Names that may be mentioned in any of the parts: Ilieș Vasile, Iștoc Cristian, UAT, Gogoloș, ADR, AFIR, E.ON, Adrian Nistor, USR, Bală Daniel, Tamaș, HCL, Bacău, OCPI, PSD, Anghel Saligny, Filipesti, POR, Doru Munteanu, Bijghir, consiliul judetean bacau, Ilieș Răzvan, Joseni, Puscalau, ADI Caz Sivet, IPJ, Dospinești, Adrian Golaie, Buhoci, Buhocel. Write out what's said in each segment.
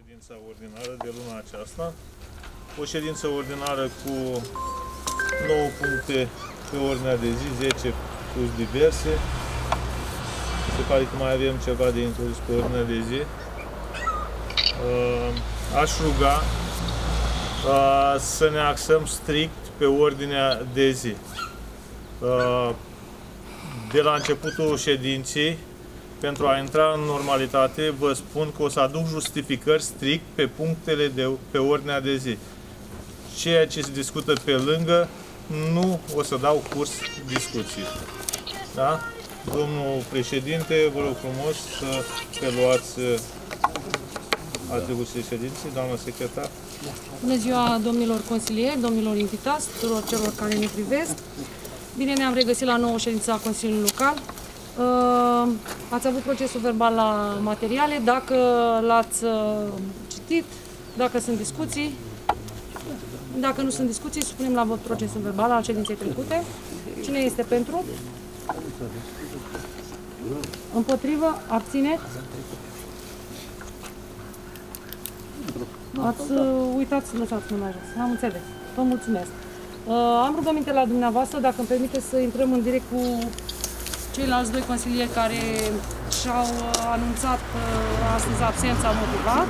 Ședința ordinară de luna aceasta, o ședință ordinară cu 9 puncte pe ordinea de zi, 10 plus diverse. Se pare că mai avem ceva de introdus pe ordinea de zi. Aș ruga să ne axăm strict pe ordinea de zi. De la începutul ședinței, pentru a intra în normalitate, vă spun că o să aduc justificări strict pe punctele pe ordinea de zi. Ceea ce se discută pe lângă, nu o să dau curs discuții. Da? Domnul președinte, vă rog frumos să preluați atribuțiile ședinței, doamna secretar. Bună ziua, domnilor consilieri, domnilor invitați, tuturor celor care ne privesc. Bine ne-am regăsit la nouă ședință a Consiliului Local. Ați avut procesul verbal la materiale, dacă l-ați citit, dacă sunt discuții. Dacă nu sunt discuții, supunem la vot procesul verbal al ședinței trecute. Cine este pentru? Împotrivă? Abține? Ați uitat să lăsați mâna jos. Am înțeles. Vă mulțumesc. Am rugăminte la dumneavoastră, dacă îmi permite să intrăm în direct cu ceilalți doi consilieri care și-au anunțat astăzi absența motivat.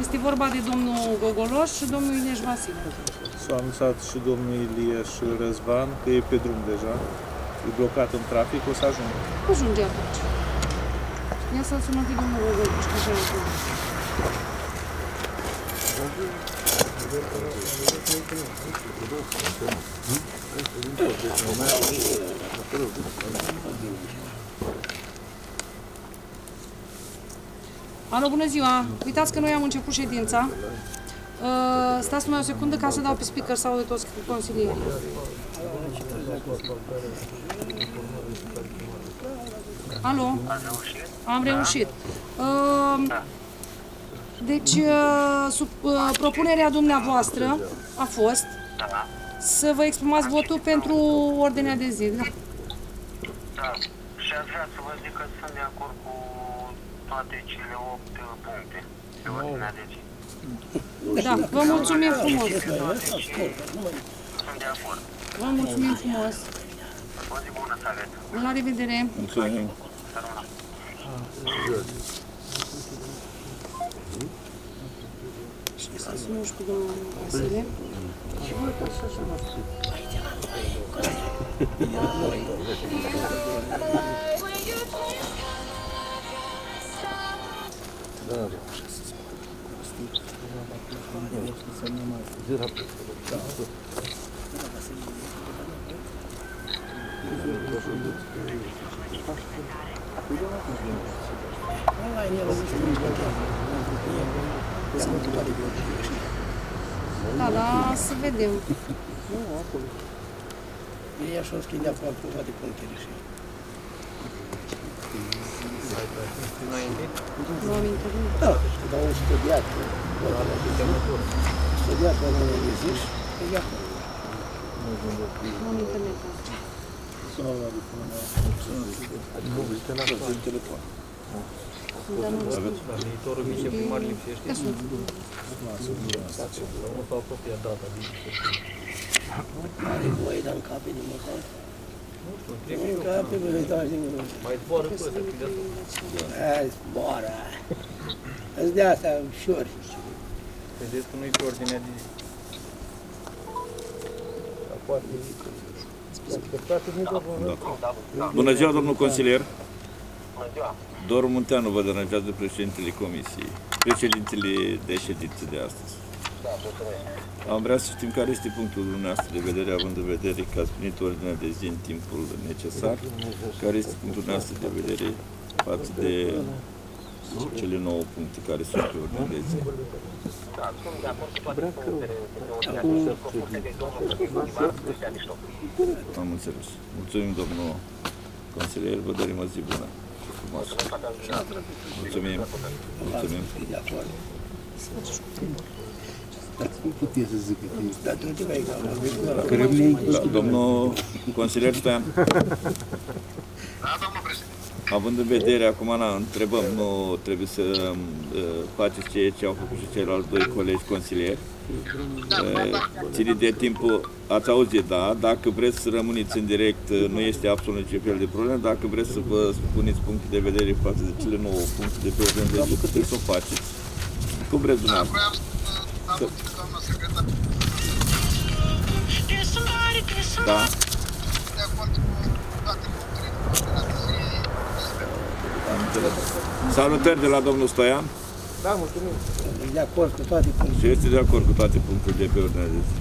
Este vorba de domnul Gogoloș și domnul Ilieș Vasile. S-a anunțat și domnul Ilieș Răzvan, că e pe drum deja, e blocat în trafic, o să ajungă. Ajunge atunci. Ia să-l sunăm pe domnul Gogoloș, că așa e. Alo, bună ziua! Uitați că noi am început ședința. Stați numai o secundă ca să dau pe speaker sau de toți consilierii. Alo? Am reușit. Deci, propunerea dumneavoastră a fost să vă exprimați votul pentru ordinea de zi, da? Da. Și aș vrea să vă zic că sunt de acord cu toate cele 8 puncte pe ordinea de zi. Da, vă mulțumim frumos. Sunt de acord. Vă mulțumim frumos. O zi bună să aveți. La revedere. Mulțumim. Să sunăm și cu domnul Vasile. Da, da, să vedem. Nu, acolo. E așa o schimba cu toate punctele și... Nu ai întâlnit? Nu am întâlnit. Da, dar au studiat. Studiat la unul de zi și e acolo. Nu am întâlnit. Sună la telefonul ăla. Sună la telefonul ăla. Dar viitorul viceprimar lipsește. Nu s-a apropiat data din are voie, dar în cap e din măcar. Nu știu, trebuie că... Mai zboară cu ăsta, fi de-asta. Aia zboară. Îți de asta, ușor. Vedeți că nu-i pe ordinea de zi. Bună ziua, domnul consilier. Bună ziua. Doru Munteanu vă deranjează președintele comisiei, președintele de ședință de astăzi. Am vrea să știm care este punctul dumneavoastră de vedere, având în vedere că ați primit ordinea de zi în timpul necesar, care este punctul dumneavoastră de vedere față de cele 9 puncte care sunt pe ordinea de zi. Da, sunt de acord cu toate punctele de domnul. Am înțeles. Mulțumim, domnul consilier, vă dorim o zi bună. Mulțumim. Mulțumim. Domnul consilier Stoian. Da, domnul președinte. Având în vedere, acum na, întrebăm, nu trebuie să faceți ceea ce au făcut și ceilalți doi colegi consilieri. Ținit de timpul, ați auzit, da, dacă vreți să rămâneți în direct, nu este absolut niciun fel de problemă. Dacă vreți să vă spuneți punctul de vedere față de cele 9 puncte de pe ordine de zi, trebuie să o faceți. Cum vreți dumneavoastră? Da. Salutări de la domnul Stoian. Da, mulțumim. E de acord cu toate punctele. Și este de acord cu toate punctele de pe ordinea de zi.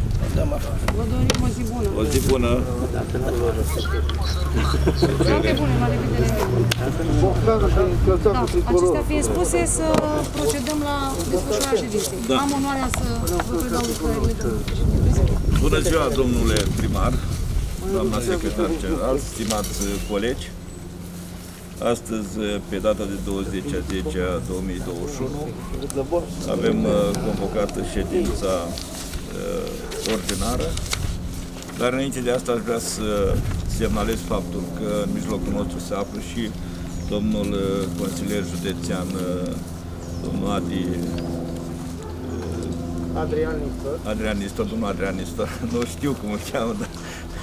Vă dorim o zi bună. O zi bună. Toate bune, la revedere. Acestea fiind spuse, să procedăm la desfășurarea ședinței. Am onoarea să vă predau lucrările domnului. Bună ziua, domnule primar, doamna secretar general, stimați colegi. Astăzi, pe data de 20/10/2021, avem convocată ședința ordinară, dar înainte de asta aș vrea să semnalez faptul că în mijlocul nostru se află și domnul consilier județean, domnul Adrian Nistor, nu știu cum îl cheamă, dar...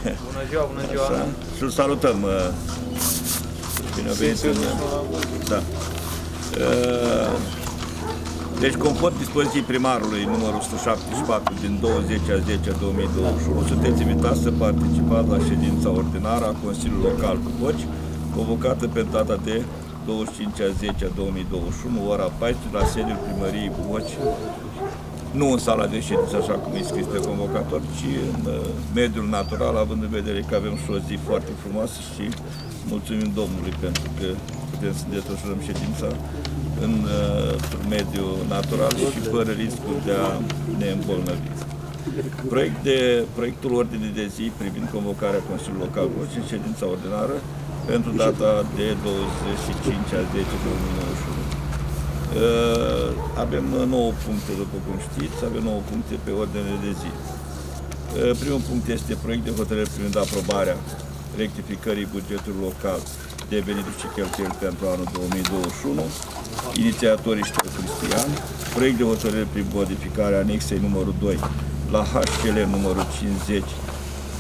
Bună ziua, bună ziua! Așa. Și îl salutăm! Bine venit! Da. Deci, conform dispoziției primarului numărul 174 din 20/10/2021, sunteți invitați să participați la ședința ordinară a Consiliului Local Buhoci, convocată pe data de 25/10/2021, ora 14, la sediul primăriei Buhoci, nu în sala de ședință, așa cum e scris pe convocator, ci în mediul natural, având în vedere că avem și o zi foarte frumoasă și mulțumim Domnului pentru că putem să desfășurăm ședința în mediul natural și fără riscul de a ne îmbolnăvi. Proiectul ordinii de zi privind convocarea Consiliului Local Buhoci în ședința ordinară pentru data de 25/10/2021. Avem 9 puncte, după cum știți, avem 9 puncte pe ordine de zi. Primul punct este proiect de hotărâre privind aprobarea rectificării bugetului local de venituri și cheltuieli pentru anul 2021, inițiatorii Ștefan Cristian, proiect de hotărâre prin modificarea anexei numărul 2 la HCL numărul 50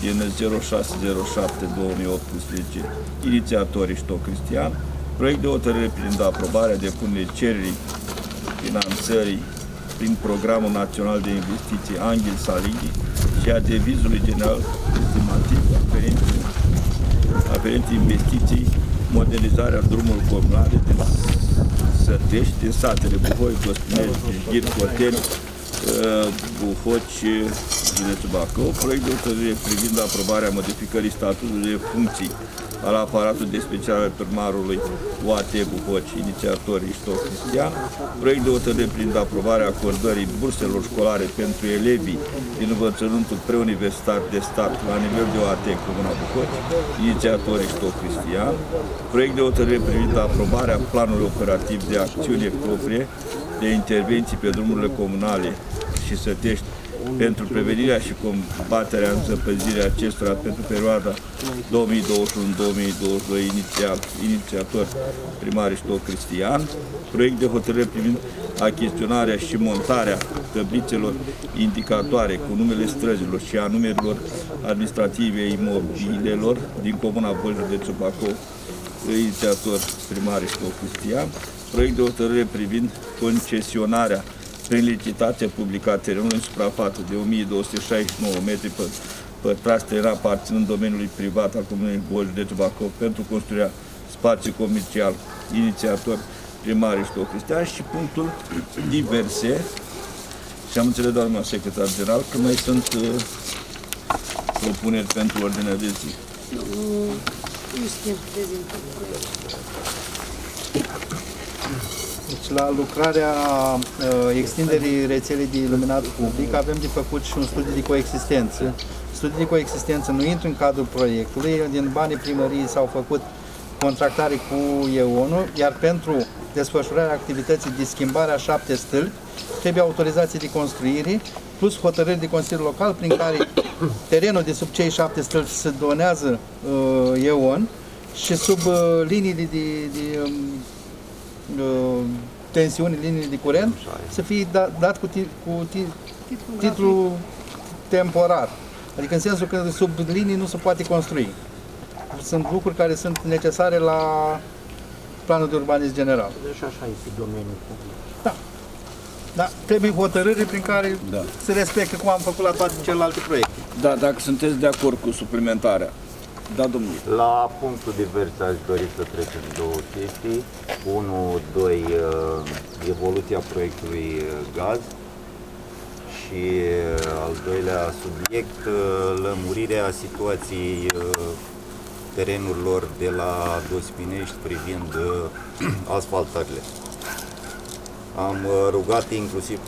din 0607-2018, inițiatorii Ștefan Cristian, proiect de hotărâre privind aprobarea depunerii cererii finanțării prin Programul Național de Investiții Anghel Saligny și a devizului general estimativ aferent investiții, modelizarea drumului comunale din sătești, din satele Buhoi, Dospinești, Bijghir, Coteni, Buhoci, județul Bacău, proiect de hotărâre privind aprobarea modificării statutului de funcții al aparatul de special al primarului UAT Buhoci, inițiator Iștoc Cristian, proiect de hotărâre privind aprobarea acordării burselor școlare pentru elevii din învățământul preuniversitar de stat la nivel de UAT Comuna Buhoci, inițiator Iștoc Cristian, proiect de hotărâre privind aprobarea planului operativ de acțiune proprie de intervenții pe drumurile comunale și sătești pentru prevenirea și combaterea înzăpăzirii acestora pentru perioada 2021-2022, inițiator primar Iștoc Cristian, proiect de hotărâre privind achiziționarea și montarea tăblițelor indicatoare cu numele străzilor și a numerelor administrative imobilelor din Comuna Buhoci, județul Bacău, inițiator primar Iștoc Cristian, proiect de hotărâre privind concesionarea prin licitație publică a terenului în suprafață de 1269 metri pătrați teren aparținând domeniului privat al Comunei Buhoci, județul Bacău, pentru construirea spațiu comercial, inițiator primar Iștoc Cristian, și punctul diverse. Și am înțeles, doamna secretar general, că mai sunt propuneri pentru ordinea de zi. Nu știu, deci, la lucrarea extinderii rețelei de iluminat public avem de făcut și un studiu de coexistență. Studiul de coexistență nu intră în cadrul proiectului, din banii primăriei s-au făcut contractare cu E.ON, iar pentru desfășurarea activității de schimbare a 7 stâlpi trebuie autorizație de construire, plus hotărâri de Consiliul Local prin care terenul de sub cei 7 stâlpi se donează E.ON, și sub liniile de tensiune, liniile de curent, să fie dat cu titlu temporar. Adică în sensul că sub linii nu se poate construi. Sunt lucruri care sunt necesare la planul de urbanism general. Deci așa este domeniul public. Da. Da, trebuie hotărâri prin care se respectă, cum am făcut la toate celelalte proiecte. Da, dacă sunteți de acord cu suplimentarea. Da, domnule. La punctul divers aș dori să trecem două chestii. 1, 2, evoluția proiectului gaz. Și al doilea subiect, lămurirea situației terenurilor de la Dospinești privind asfaltările. Am rugat inclusiv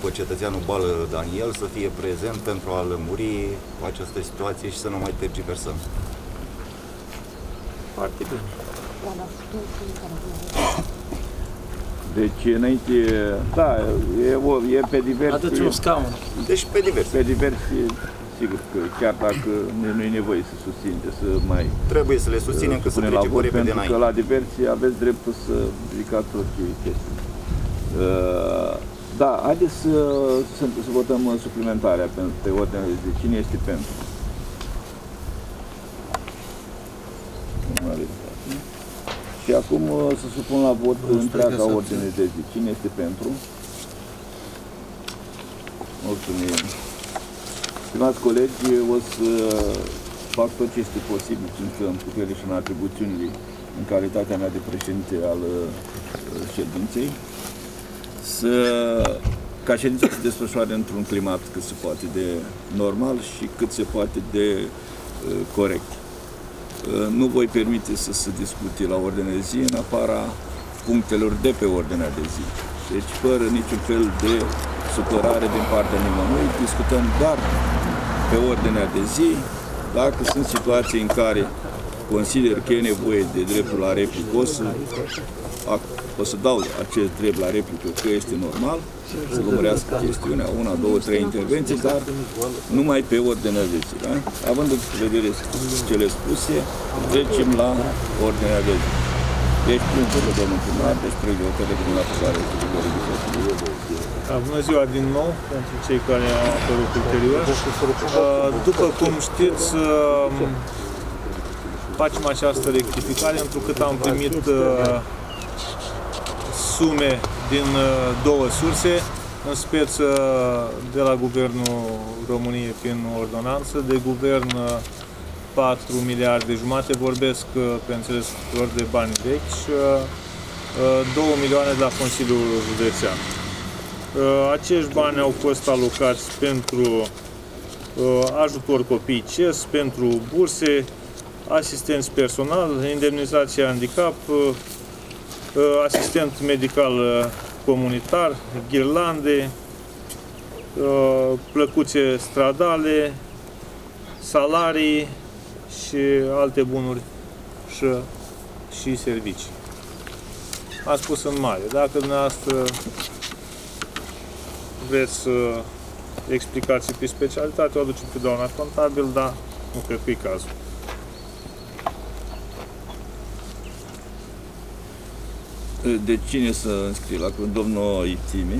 pe cetățeanul Bală Daniel să fie prezent pentru a lămuri această situație și să nu mai tergiversăm. Foarte bine. Deci înainte, da, e pe divers. Atât un scaun. Deci pe divers. Pe divers, sigur că chiar dacă nu e nevoie să susținem, să mai... Trebuie să le susținem că se trece cu repede înainte. Că la diversie aveți dreptul să ridicați orice chestii. Da, haideți să votăm suplimentarea pe ordine de zi. Cine este pentru? Și acum să supun la vot întreaga ordine de zi. Cine este pentru? Mulțumim. Stimați colegi, o să fac tot ce este posibil, pentru că în puterile și în atribuțiunile, în calitatea mea de președinte al ședinței, ca ședința să se desfășoare într-un climat cât se poate de normal și cât se poate de corect. Nu voi permite să se discute la ordinea de zi în afara punctelor de pe ordinea de zi. Deci, fără niciun fel de supărare din partea nimănui, discutăm doar pe ordinea de zi. Dacă sunt situații în care consider că e nevoie de dreptul la replică, o să dau acest drept la replică, că este normal, să lămurească chestiunea, 1, 2, 3 intervenții, dar numai pe ordinea de zi. Da? Având în vedere cele spuse, trecem la ordinea de zi. Deci, primul domnul primar, deci trebuie o către la păcare. Bună ziua din nou, pentru cei care au apărut ulterior. După cum știți, facem această rectificare, întrucât am primit sume din două surse, în speță de la Guvernul României prin ordonanță, de Guvern 4,5 miliarde, vorbesc pe înțelesul de bani vechi, 2 milioane de la Consiliul Județean. Acești bani au fost alocați pentru ajutor copii CES, pentru burse, asistenți personal, indemnizația handicap, asistent medical comunitar, ghirlande, plăcuțe stradale, salarii și alte bunuri și servicii. Am spus în mare. Dacă dumneavoastră vreți să explicații pe specialitate, o aducem pe doamna contabil, dar nu cred că e cazul. De cine să înscrie la domnul Ițime?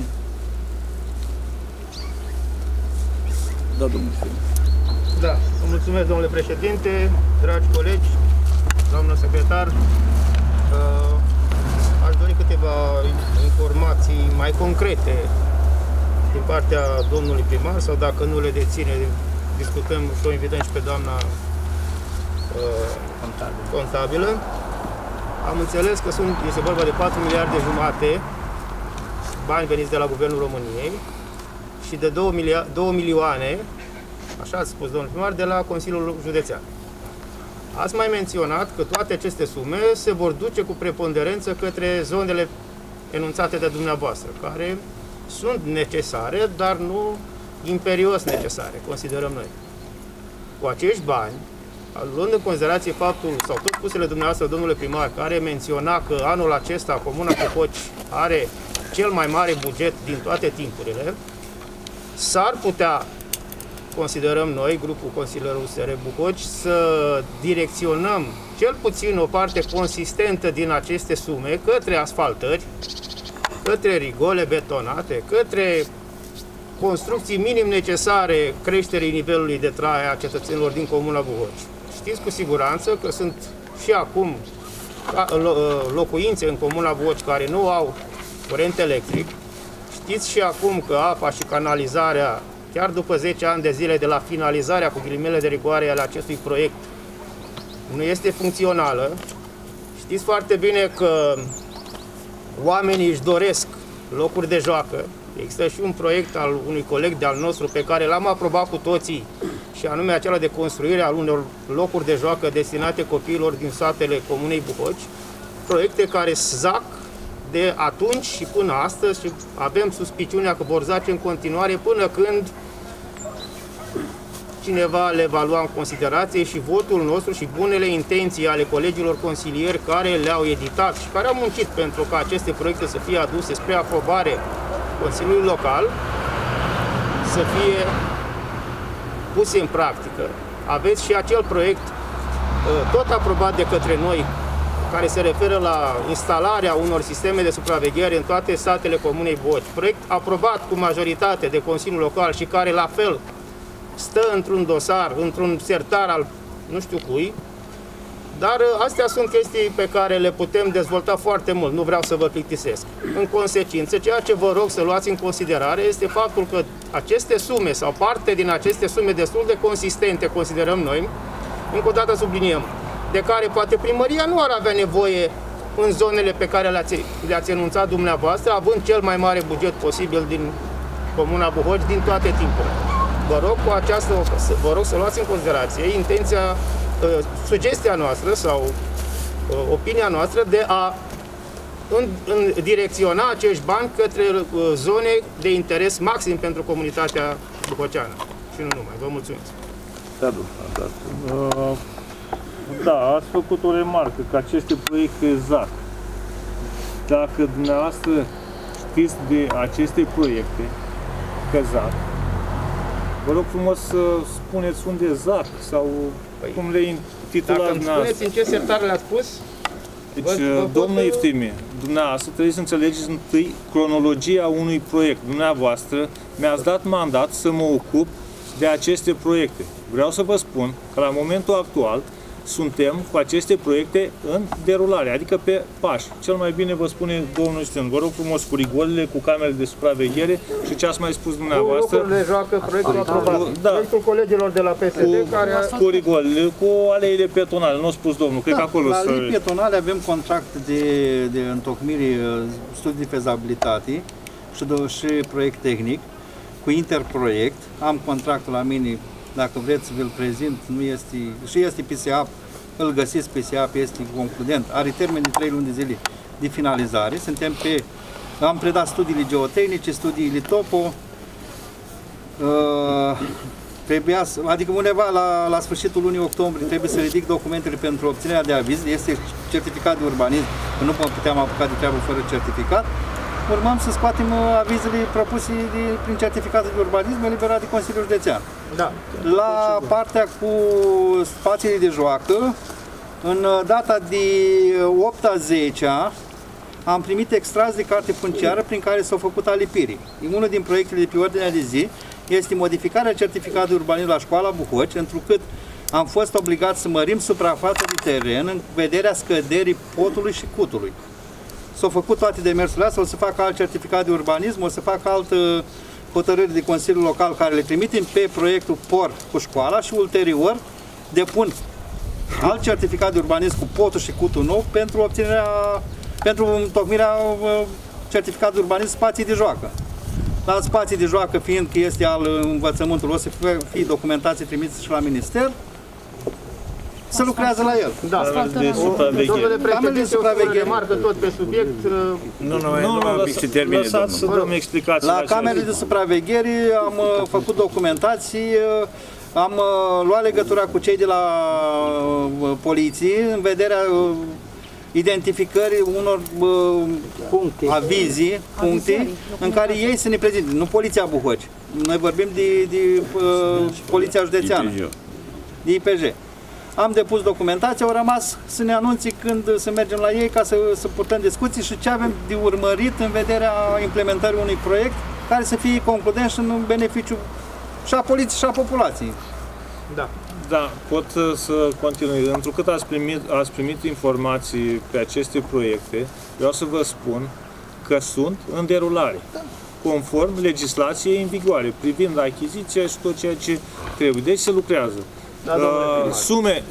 Da, domnul Ițime. Da, mulțumesc, domnule președinte, dragi colegi, doamnă secretar. Aș dori câteva informații mai concrete din partea domnului primar, sau dacă nu le deține, discutăm și o invităm și pe doamna contabilă. Am înțeles că este vorba de 4,5 miliarde bani veniți de la Guvernul României și de 2 milioane, așa ați spus domnul primar, de la Consiliul Județean. Ați mai menționat că toate aceste sume se vor duce cu preponderență către zonele enunțate de dumneavoastră, care sunt necesare, dar nu imperios necesare, considerăm noi. Cu acești bani, luând în considerație faptul, sau tot spusele dumneavoastră, domnule primar, care menționa că anul acesta Comuna Buhoci are cel mai mare buget din toate timpurile, s-ar putea considerăm noi, grupul Consiliilor USR Buhoci, să direcționăm cel puțin o parte consistentă din aceste sume către asfaltări, către rigole betonate, către construcții minim necesare creșterii nivelului de trai a cetățenilor din comuna Buhoci. Știți cu siguranță că sunt și acum locuințe în comuna Buhoci care nu au curent electric. Știți și acum că apa și canalizarea, chiar după 10 ani de zile de la finalizarea cu ghilimele de rigoare ale acestui proiect, nu este funcțională. Știți foarte bine că oamenii își doresc locuri de joacă. Există și un proiect al unui coleg de-al nostru pe care l-am aprobat cu toții, și anume acela de construire al unor locuri de joacă destinate copiilor din satele comunei Buhoci. Proiecte care zac de atunci și până astăzi și avem suspiciunea că vor zace în continuare până când cineva le va lua în considerație și votul nostru și bunele intenții ale colegilor consilieri care le-au editat și care au muncit pentru ca aceste proiecte să fie aduse spre aprobare Consiliului Local, să fie puse în practică. Aveți și acel proiect tot aprobat de către noi, care se referă la instalarea unor sisteme de supraveghere în toate satele comunei Buhoci. Proiect aprobat cu majoritate de Consiliul Local și care la fel stă într-un dosar, într-un sertar al nu știu cui, dar astea sunt chestii pe care le putem dezvolta foarte mult, nu vreau să vă plictisesc. În consecință, ceea ce vă rog să luați în considerare este faptul că aceste sume sau parte din aceste sume destul de consistente, considerăm noi, încă o dată subliniem, de care poate primăria nu ar avea nevoie în zonele pe care le-ați enunțat dumneavoastră, având cel mai mare buget posibil din comuna Buhoci din toate timpurile. Vă rog, cu această ocazie, vă rog să luați în considerație intenția, sugestia noastră sau opinia noastră de a direcționa acești bani către zone de interes maxim pentru comunitatea buhoceană. Și nu numai. Vă mulțumesc. Da, ați făcut o remarcă că aceste proiecte zac. Dacă dumneavoastră știți de aceste proiecte că zac, vă rog frumos să spuneți unde zac sau cum le intitulați dumneavoastră. Dacă spuneți în ce sertar le-ați pus? Deci, domnul Iftime, dumneavoastră trebuie să înțelegeți întâi cronologia unui proiect. Dumneavoastră mi-ați dat mandat să mă ocup de aceste proiecte. Vreau să vă spun că la momentul actual suntem cu aceste proiecte în derulare, adică pe pași. Cel mai bine vă spune domnul Ștân, vă rog frumos, cu rigorile, cu camerele de supraveghere și ce ați mai spus dumneavoastră. Cu locurile joacă, proiectul aprobat, da, proiectul colegilor de la PSD, cu rigorile, cu aleile pietonale, nu a spus domnul, cred că acolo la aleile pietonale avem contract de întocmire, studii de fezabilitate și proiect tehnic, cu interproiect, am contractul la mine. Dacă vreți, vi-l prezint, nu este, și este PSAP, îl găsiți, PSAP este concludent, are termen de 3 luni de zile de finalizare. Suntem pe, am predat studiile geotehnice, studiile topo, trebuia să, adică undeva la sfârșitul lunii octombrie trebuie să ridic documentele pentru obținerea de aviz, este certificat de urbanism, nu puteam apuca de treabă fără certificat. Urmam să scoatem avizele propuse prin certificatul de urbanism eliberat de Consiliul Județean. Da. La partea cu spațiile de joacă, în data de 8-a 10-a, am primit extras de carte funciară prin care s-au făcut alipirii. Unul din proiectele de pe ordinea de zi este modificarea certificatului urbanism la școala Buhoci, întrucât am fost obligat să mărim suprafața de teren în vederea scăderii potului și cutului. S-au făcut toate demersurile astea, o să facă alt certificat de urbanism, o să facă altă hotărâre de Consiliul Local care le trimitem pe proiectul POR cu școala și ulterior depun alt certificat de urbanism cu potul și cutul nou pentru obținerea, pentru întocmirea certificatului de urbanism spații de joacă. La spații de joacă, fiind că este al învățământului, o să fie documentație trimisă și la minister. Se lucrează la el. Da, domnule președinte, o remarcă tot pe subiect. Nu, lăsați să dăm explicații. La camerele de supraveghere am făcut documentații, am luat legătura cu cei de la poliție în vederea identificării unor avizii, puncte în care ei să ne prezinte, nu Poliția Buhoci. Noi vorbim de Poliția Județeană, de IPJ. Am depus documentația, au rămas să ne anunțe când să mergem la ei ca să purtăm discuții și ce avem de urmărit în vederea implementării unui proiect care să fie concludent și în beneficiu și a poliției și a populației. Da. Da, pot să continui. Întrucât ați primit informații pe aceste proiecte, vreau să vă spun că sunt în derulare, conform legislației în vigoare, privind achiziția și tot ceea ce trebuie. Deci se lucrează. Da,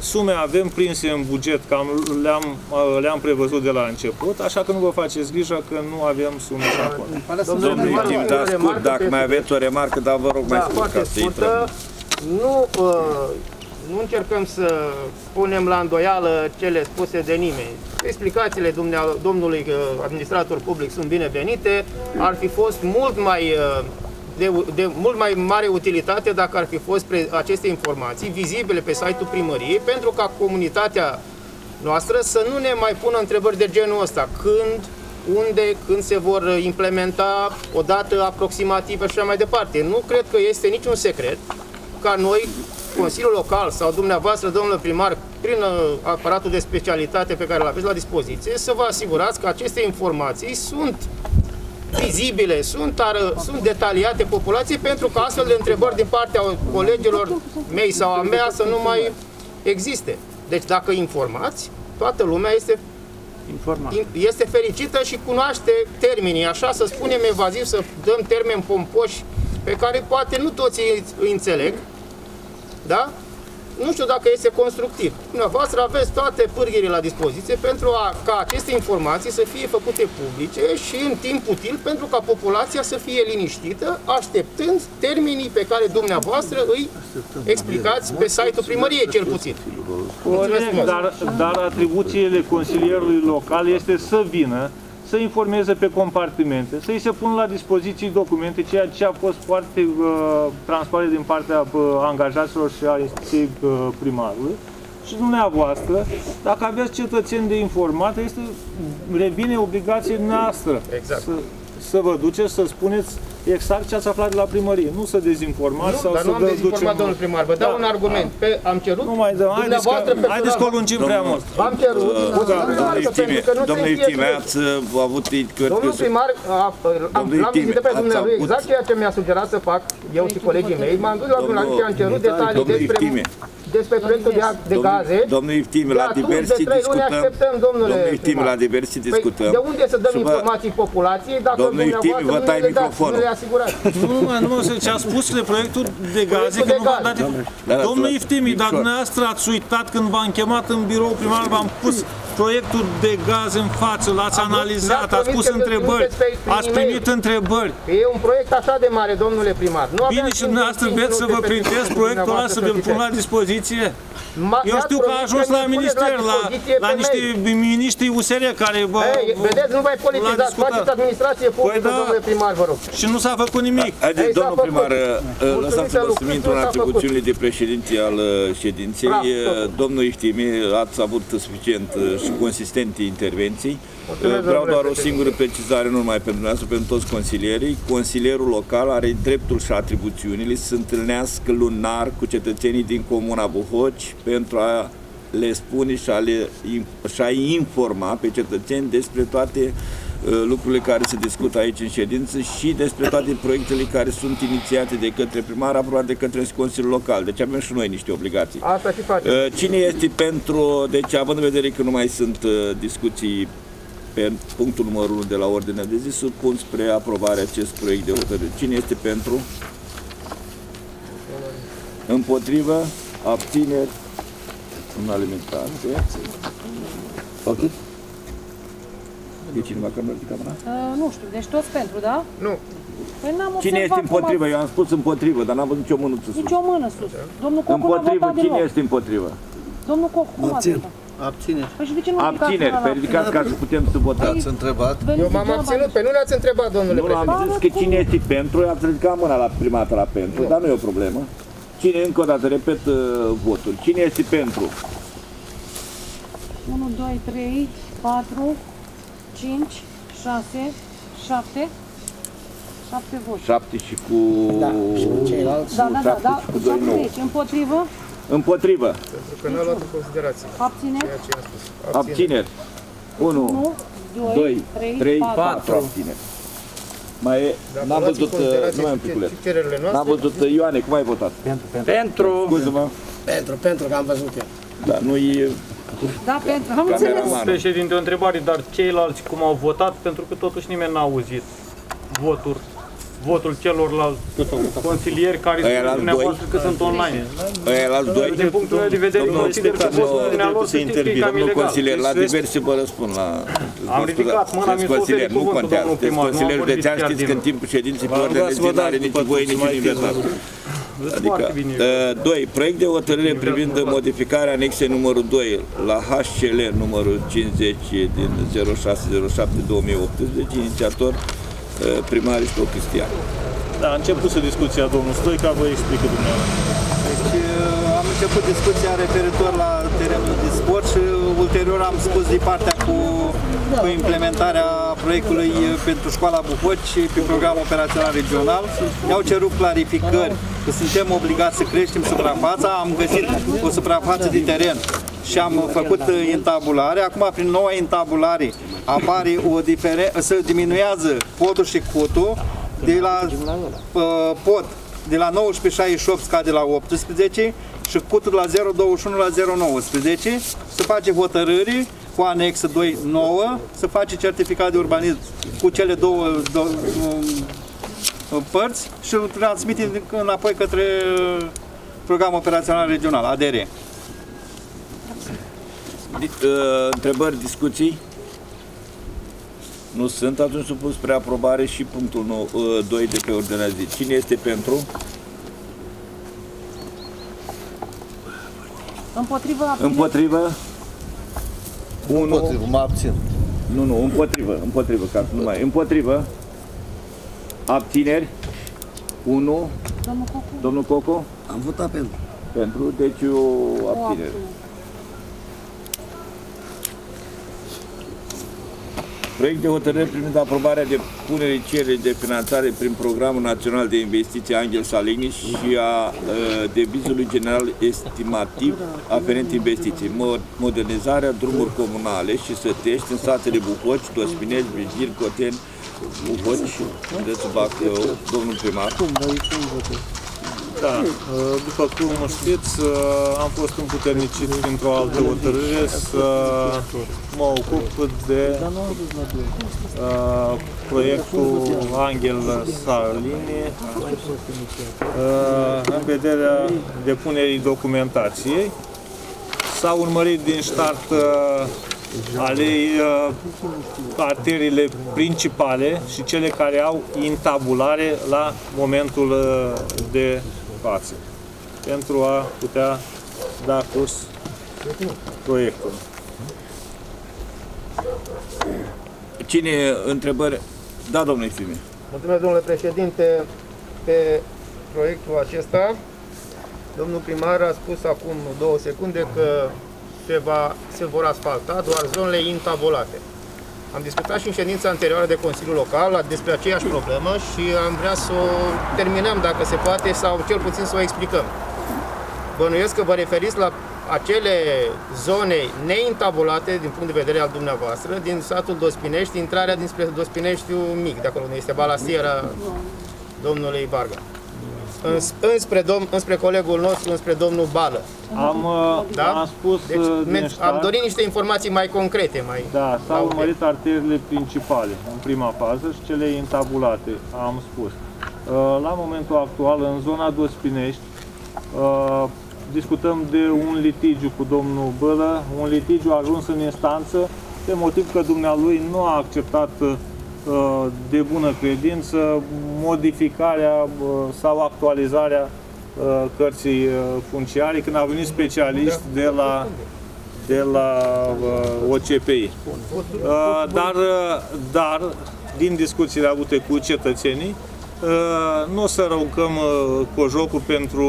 sume avem prinse în buget, cam le-am prevăzut de la început, așa că nu vă faceți grijă că nu avem sume acolo. Domnul, timp de scurt, dacă mai aveți o remarcă, dar vă rog mai scurt ca să intrăm. Nu încercăm să punem la îndoială cele spuse de nimeni. Explicațiile domnului administrator public sunt binevenite. Ar fi fost de mult mai mare utilitate dacă ar fi fost aceste informații vizibile pe site-ul primăriei, pentru ca comunitatea noastră să nu ne mai pună întrebări de genul ăsta. Când, unde, când se vor implementa, o dată aproximativă și așa mai departe. Nu cred că este niciun secret ca noi, Consiliul Local sau dumneavoastră, domnule primar, prin aparatul de specialitate pe care îl aveți la dispoziție, să vă asigurați că aceste informații sunt vizibile, sunt detaliate populației, pentru că astfel de întrebări din partea colegilor mei sau a mea să nu mai existe. Deci dacă informați, toată lumea este fericită și cunoaște termenii, așa să spunem evaziv, să dăm termeni pompoși pe care poate nu toți îi înțeleg, da? Nu știu dacă este constructiv. Dumneavoastră aveți toate pârghiile la dispoziție pentru ca aceste informații să fie făcute publice și în timp util, pentru ca populația să fie liniștită, așteptând termenii pe care dumneavoastră îi explicați pe site-ul primăriei, cel puțin. Corect, dar atribuțiile consilierului local este să vină, să informeze pe compartimente, să-i se pună la dispoziție documente, ceea ce a fost foarte transparent din partea angajaților și a instituției primarului. Și dumneavoastră, dacă aveți cetățeni de informat, revine obligația noastră să vă duceți, să spuneți exact ce ați aflat de la primărie, nu să dezinformați sau să vă duceți. Domnul primar, vă dau un argument. Am cerut. Nu mai dau. Haideți că o lungim prea mult. Am cerut. Domnul Iftime, ați avut. Domnul primar, l-am vizitat pe dumneavoastră exact ceea ce mi-a sugerat să fac eu și colegii mei. M-am dus la dumneavoastră și am cerut detalii despre proiectul de gaze. Domnul Iftime, la Diversi discutăm. Domnul Iftime, la Diversi discutăm. De unde să dăm informații populației dacă dumneavoastră vă tai microfonul? Nu, ce-a spus de proiectul de gaze, că nu v-am dat... Domnul Iftimi, dar dumneavoastră ați uitat când v-am chemat în birou primar, v-am pus proiectul de gaze în față, l-ați analizat, ați pus întrebări, ați primit întrebări. E un proiect așa de mare, domnule primar. Bine, și dumneavoastră vreți să vă printez proiectul ăla, să vi-l pun la dispoziție? Eu știu că a ajuns la minister, la niște miniștri USR care vă... Vedeți, nu mai politizați, faceți administrație publică, domnule primar, vă rog. Și nu s-a făcut nimic. Haideți, domnul primar, lăsați-vă să intru în atribuțiunile de președinte al ședinței. Domnul Iftime, ați avut suficient și consistente intervenții. Vreau doar o singură precizare, nu numai pentru dumneavoastră, pentru toți consilierii. Consilierul local are dreptul și atribuțiunile să se întâlnească lunar cu cetățenii din comuna Buhoci pentru a le spune și a informa pe cetățeni despre toate lucrurile care se discută aici în ședință și despre toate proiectele care sunt inițiate de către primar, aproape de către Consiliul Local. Deci avem și noi niște obligații. Asta și facem. Cine este pentru... Deci, având în vedere că nu mai sunt discuții pe punctul numărul 1 de la ordinea de zi, supun spre aprobare acest proiect de hotărâre. Cine este pentru? Împotrivă? Abțineri? În alimentație? Ok. E cineva care nu ridică mâna? Nu știu, deci toți pentru, da? Nu. Păi n-am observat. Cine este împotrivă? Eu am spus împotrivă, dar n-am văzut nicio mână sus. Nici o mână sus. Domnul Cocu l-a votat din nou. Cine este împotrivă? Domnul Cocu, cum ați votat? Abțineri. Păi și de ce nu ridicați? Abțineri, pe ridicați ca să putem să votați. Ați întrebat? Eu m-am abținut, pe nu le-ați întrebat, domnule președinte. Nu, am zis că cine este pentru, ați ridicat mâna la prima dată la pentru, dar nu e o problemă. Cine, încă o dată, repet votul. Cine este pentru? 1, 2, 3. 4, 5, 6, 7. 7 voturi. 7 și cu... Da, și cu ceilalți. Da, da, da, da. 70. Împotrivă? Împotrivă. Pentru că n-a luat în considerație. Abțineri? Abțineri. 1, 2, 3, 4 abțineri. Mai e, n-am văzut, nu mai am piculet. N-am văzut, Ioane, cum ai votat? Pentru. Scuze-mă. Pentru că am văzut eu. Da, nu-i... Da, pentru, am înțeles. Președinte, o întrebare, dar ceilalți cum au votat? Pentru că totuși nimeni n-a auzit votul celorlalți consilieri care sunt dumneavoastră că sunt online. Din punctul meu de vedere, consider că votul dumneavoastră să știți că e cam ilegal. La diverse vă răspund la... Am ridicat mâna, mi-a spus cuvântul, domnul primar. Consilieri de țean, știți că în timpul ședinței pe ordine de zi n-are nici voi, nici invitat. Adică, 2. Proiect de hotărâre privind modificarea anexei numărul 2 la HCL numărul 50 din 0607-2018, inițiator primarul Stoica Cristian. Da, a început să discuția domnul Stoica, vă explică dumneavoastră. Deci am început discuția referitor la terenul de sport și ulterior am spus din partea cu implementarea proiectului pentru școala Buhoci pe programul operațional regional. Ne-au cerut clarificări că suntem obligați să creștem suprafața, am găsit o suprafață de teren și am făcut intabulare. Acum, prin noua intabulare, apare o diferență, se diminuează podul și cotul de la pod de la 19,68 scade la 18 și cotul de la 0,21 la 0,19. Se face hotărâri cu anexă 2,9, se face certificat de urbanism cu cele două părți și îl transmitem înapoi către programul operațional regional, ADR. Întrebări, discuții? Nu sunt, atunci supus spre aprobare și punctul 2 de pe ordinea zi. Cine este pentru? Împotrivă? Împotrivă? 1. Mă abțin. Nu, împotrivă, ca nu mai. Împotrivă. Abțineri. 1. Domnul Coco? Am votat pentru. Pentru, deci o abținere. Proiect de hotărâre privind aprobarea de punere cererii de finanțare prin Programul Național de Investiții Anghel Saligny și a devizului general estimativ aferent investiții, modernizarea drumuri comunale și sătești în satele Buhoci, Dospinești, Bijghir, Coteni, Buhoci, județul Bacău, domnul primar. Da, după cum știți, am fost împuterniciți printr-o altă hotărâre să mă ocup de proiectul Anghel Saligny în vederea depunerii documentației. S-au urmărit din start arteriile principale și cele care au intabulare la momentul de față, pentru a putea da curs proiectul. Cine întrebări? Da, domnule Fimi. Mulțumesc, domnule președinte, pe proiectul acesta. Domnul primar a spus acum 2 secunde că se vor asfalta doar zonele intabolate. Am discutat și în ședința anterioară de Consiliul Local despre aceeași problemă și am vrea să o terminăm, dacă se poate, sau cel puțin să o explicăm. Bănuiesc că vă referiți la acele zone neintabolate din punct de vedere al dumneavoastră, din satul Dospinești, intrarea dinspre Dospineștiul Mic, de acolo unde este balastiera domnului Varga. Înspre colegul nostru, înspre domnul Bală. Am spus, deci, am dorit niște informații mai concrete. Da, s-au urmărit arteriile principale în prima fază și cele intabulate, am spus. La momentul actual, în zona Dospinești, discutăm de un litigiu cu domnul Bălă, un litigiu ajuns în instanță, de motiv că dumnealui nu a acceptat de bună credință modificarea sau actualizarea cărții funciare când au venit specialiști de la OCPI. Dar din discuțiile avute cu cetățenii, nu o să aruncăm cojocul pentru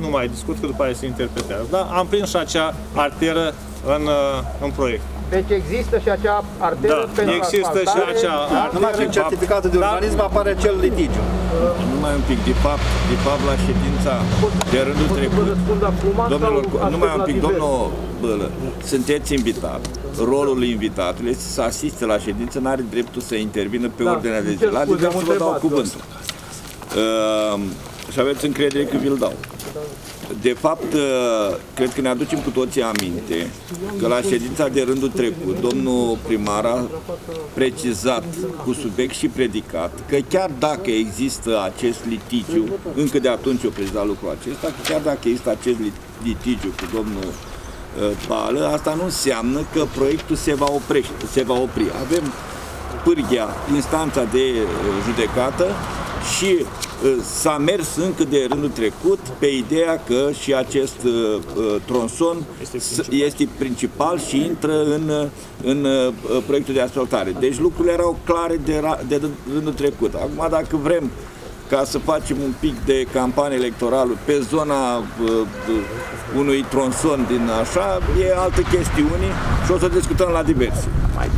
nu mai discut, că după aia se interpretează. Dar am prins și acea arteră în proiect. Deci există și acea arteră pentru asfaltare. Există și acea arteră. Numai prin certificatul de urbanism apare acel litigiu. Numai un pic, de fapt la ședința de rândul trecut, numai un pic, domnul Bălă, sunteți invitat. Rolul invitatului este să asiste la ședință, nu are dreptul să intervină pe ordinea de zi. Adică vă dau cuvântul. Și aveți încredere că vi-l dau. De fapt, cred că ne aducem cu toții aminte că la ședința de rândul trecut, domnul primar a precizat cu subiect și predicat că chiar dacă există acest litigiu, încă de atunci eu precizat lucrul acesta, că chiar dacă există acest litigiu cu domnul Pală, asta nu înseamnă că proiectul se va opri. Avem pârghia, instanța de judecată și s-a mers încă de rândul trecut pe ideea că și acest tronson este principal și intră în proiectul de asfaltare. Deci lucrurile erau clare de rândul trecut. Acum, dacă vrem ca să facem un pic de campanie electorală pe zona unui tronson din așa, e altă chestiune și o să discutăm la diverse.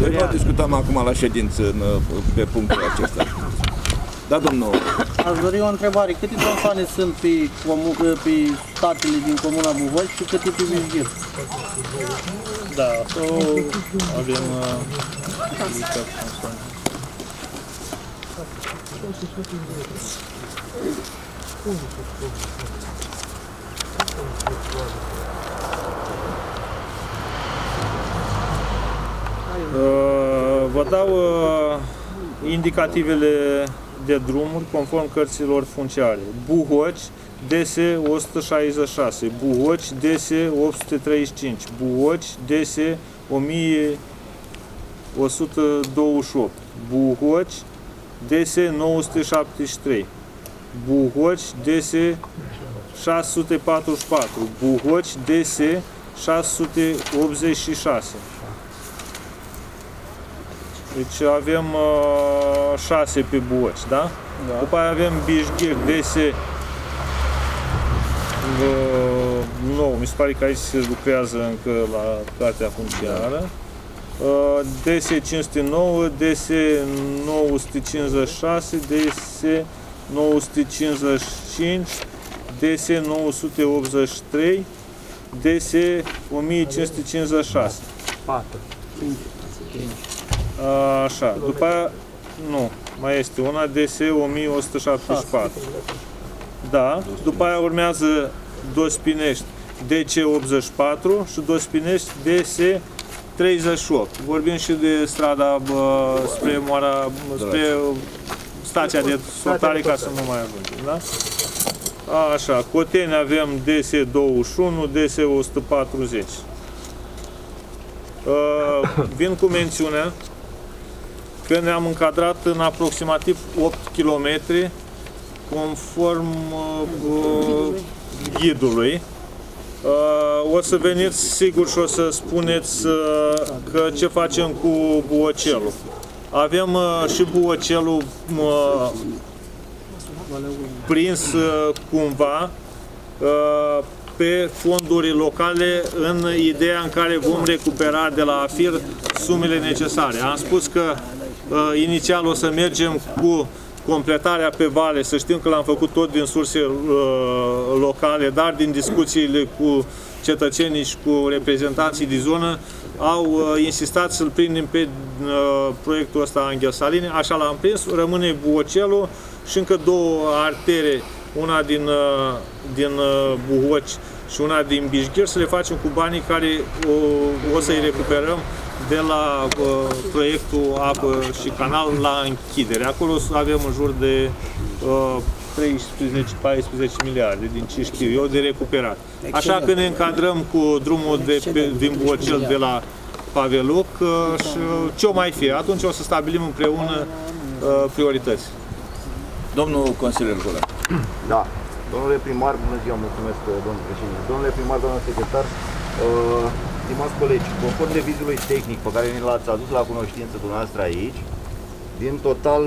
Deci nu discutăm acum la ședință pe punctul acesta. Da, domnul. Aș dori o întrebare. Câte tronsoane sunt pe statele din comuna Buhoci și câte pe Bijghir? Da, avem tronsoane. Vă dau indicativele de drumuri conform cărților funciare. Buhoci DS 166, Buhoci DS 835, Buhoci DS 1128, Buhoci DS 973, Buhoci DS 644, Buhoci DS 686. Deci avem 6 pe Buhoci, da? Da. După aia avem Bijghir, DS 9, mi se pare că aici se lucrează încă la cartea funcțională. DS 509, DS 956, DS 955, DS 983, DS 1556. 4, 5, 5. Așa, după aia, nu, mai este una, DS 1174. Da, după aia urmează Dospinești DC 84 și Dospinești DS 38. Vorbim și de strada spre stația de sortare, ca să nu mai ajungem, da? Așa, Coteni avem DS 21, DS 140. Vin cu mențiunea că ne-am încadrat în aproximativ 8 km conform ghidului. O să veniți sigur și o să spuneți că ce facem cu Buhocelul. Avem și Buhocelul prins cumva pe fonduri locale, în ideea în care vom recupera de la AFIR sumele necesare. Am spus că inițial o să mergem cu completarea pe vale, să știm că l-am făcut tot din surse locale, dar din discuțiile cu cetățenii și cu reprezentanții din zonă, au insistat să-l prindem pe proiectul ăsta Anghel Saligny, așa l-am prins, rămâne Buhocelul și încă două artere, una din Buhoci și una din Bijghir, să le facem cu banii care o să-i recuperăm de la proiectul Apă și Canal la închidere. Acolo avem în jur de 13-14 miliarde, din ce știu eu, de recuperat. Așa că ne încadrăm cu drumul din Buhocel de la Paveluc și ce-o mai fie. Atunci o să stabilim împreună priorități. Domnul consilier Golan. Da. Domnule primar, bună ziua, mulțumesc, domnul președinte. Domnule primar, domnul secretar, stimați colegi, conform revizului tehnic pe care ni l-ați adus la cunoștință dumneavoastră aici, din total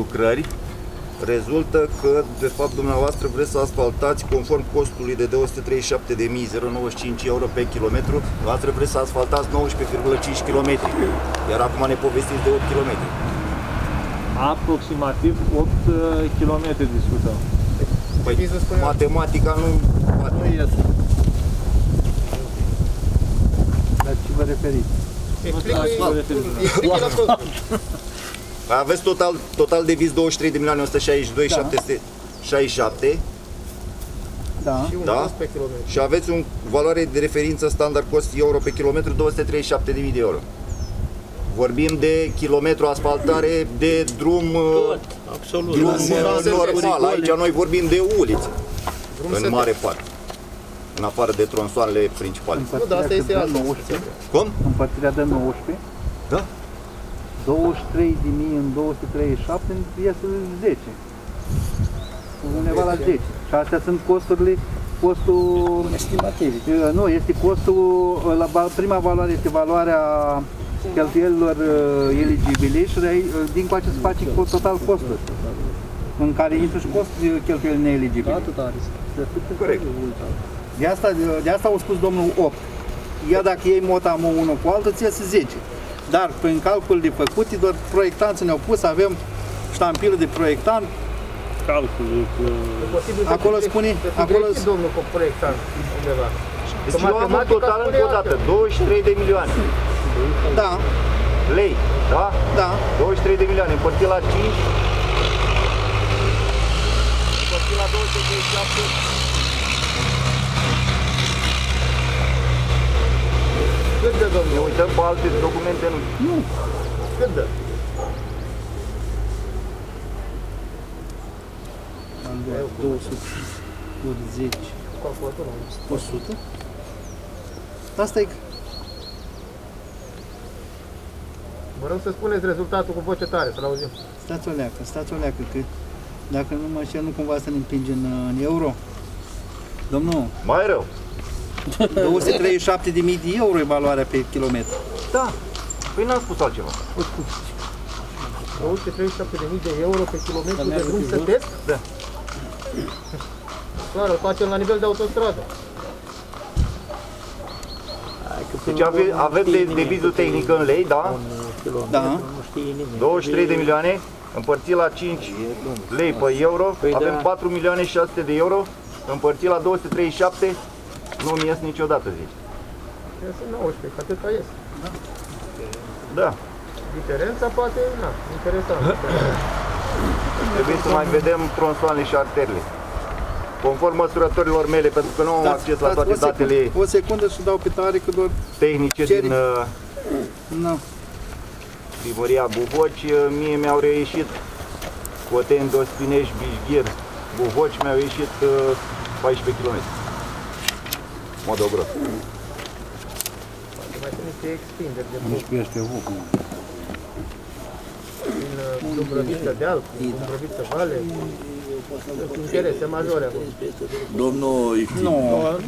lucrări, rezultă că, de fapt, dumneavoastră vreți să asfaltați conform costului de 237.095 euro pe kilometru, dumneavoastră vreți să asfaltați 19,5 km, iar acum ne povestiți de 8 km. Aproximativ 8 km discutăm. Păi, matematica nu iese. La ce vă referiți? Aveți total de vis 23.162.767. Da. Da. Și aveți o valoare de referință standard cost euro pe kilometru 237.000 de euro. Vorbim de kilometru asfaltare de drum, absolut, drum normal. Aici noi vorbim de ulițe, în mare parte. În afară de tronsoanele principale. Nu, dar asta este altă. Cum? Împărțirea de 19. Da. 23.000 în 237 iasă 10. Undeva la 10. Și astea sunt costurile, costul estimativ. Nu, este costul, la prima valoare este valoarea cheltuielilor eligibile și din coace se face total costul. În care intră și cost cheltuielile neeligibile. Corect. De asta au spus domnul 8. Ea dacă iei motamo unul cu altă, ți iese 10. Dar prin calcul de făcute, doar proiectanții ne-au pus, avem ștampilul de proiectant. Calculul cu... Acolo spune... Acolo spune domnul cu proiectant undeva. Deci eu am total încă o dată, 23 de milioane. Da. Lei, da? Da. 23 de milioane, împărțit la 5. Împărțit la 237. Cât dă, domnule? Ne uităm pe alte documente, nu? Nu. Cât dă? Am dat 210. Calculator, 100? Asta-i... Vă rog să spuneți rezultatul cu voce tare, să-l auzim. Stați o leacă, că dacă nu mă înșel, nu cumva să ne împingem în euro. Domnul... Mai rău. 237.000 de euro e valoarea pe kilometru. Da. Păi n-am spus altceva. 237.000 de euro pe kilometru de drum sătesc? Da. Clar, îl facem la nivel de autostradă. Deci aveți devizul tehnică în lei, da? Da. 23 de milioane, împărțit la 5 lei pe euro, avem 4.600.000 de euro, împărțit la 237. Nu-mi ies niciodată, zici. Iese 19, că atâta ies. Da. Da. Diferența poate, da, interesantă. Trebuie să mai vedem tronsoanele și arterele. Conform măsurătorilor mele, pentru că nu am acces la toate datele... O secundă și dau pe tare că doar... Tehnice din... Primăria Buhoci, mie mi-au reieșit... Coteni, Dospinești, Bijghir, Buhoci, mi-au ieșit 14 km. Mă dă o gră. Mai sunt niște extinderi de bucă. Nu știu, este o bucă. Din Dumbroviță de Alp, din Dumbroviță Vale, sunt interese majore acolo. Domnul Ieftin. Nu,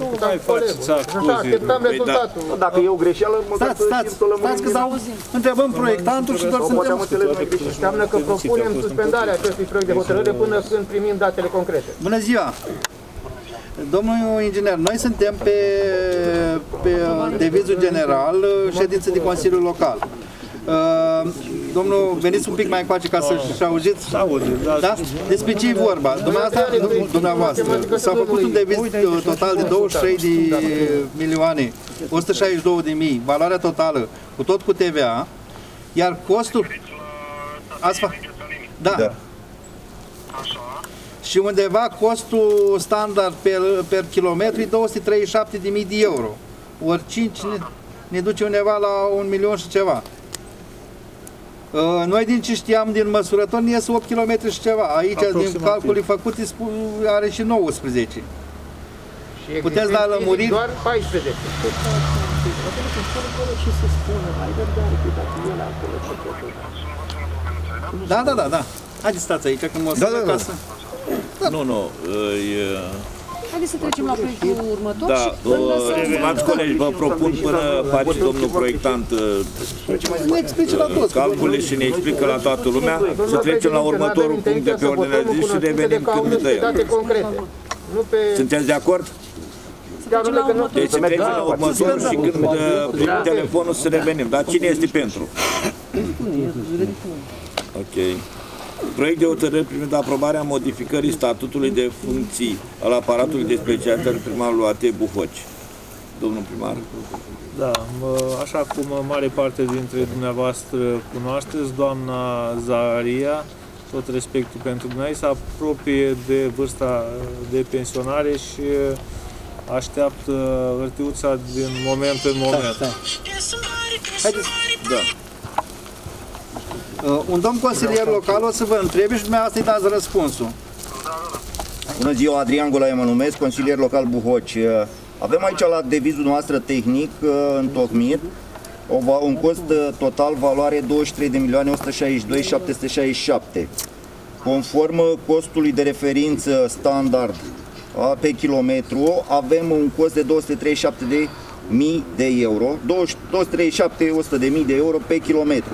nu mai faceți acuzii. Așa, așteptam rezultatul. Dacă e o greșeală, măcar să simt să o lămânim. Stați că auzim. Întrebăm proiectantul și doar suntem greșiți. Înseamnă că propunem suspendarea acestui proiect de hotărâre până când primim datele concrete. Bună ziua! Domnul inginer, noi suntem pe devizul general, ședință de Consiliul Local. Domnul, veniți un pic mai încoace ca să-și auziți. Da? Despre ce e vorba? Dumneavoastră, s-a făcut un deviz total de 23.162.000, valoarea totală, cu tot cu TVA, iar costul... Da. Și undeva costul standard per kilometru e 237.000 de euro. Ori 5 ne duce undeva la 1 milion și ceva. Noi din ce știam din măsurător ne ies 8 km și ceva. Aici din calculii făcute are și 19. Și puteți da lămuriri? Doar 14. Da. Haideți stați aici, că mă o să... Nu, Haideți să trecem la proiectul următor. Da, stimați colegi, vă propun până face domnul proiectant calcule și ne explică la toată lumea, să trecem la următorul punct de pe ordinea de zi și revenim când ne dăm. Sunteți de acord? Deci trecem la următorul și când primim telefonul să revenim. Dar cine este pentru? Ok. Proiect de hotărâre privind aprobarea modificării statutului de funcții al aparatului de specialitate al primarului AT Buhoci. Domnul primar. Da, așa cum mare parte dintre dumneavoastră cunoașteți, doamna Zaharia, tot respectul pentru dumneavoastră, se apropie de vârsta de pensionare și așteaptă hârtiuța din moment în moment. Da, da. Un domn consilier local o să vă întrebe și dumneavoastră îi dați răspunsul. Bună ziua, Adrian Golaie mă numesc, consilier local Buhoci. Avem aici la devizul noastră tehnic întocmit un cost total valoare 23.162.767. Conform costului de referință standard pe kilometru, avem un cost de 237.000 de euro, 237.100.000 de euro pe kilometru.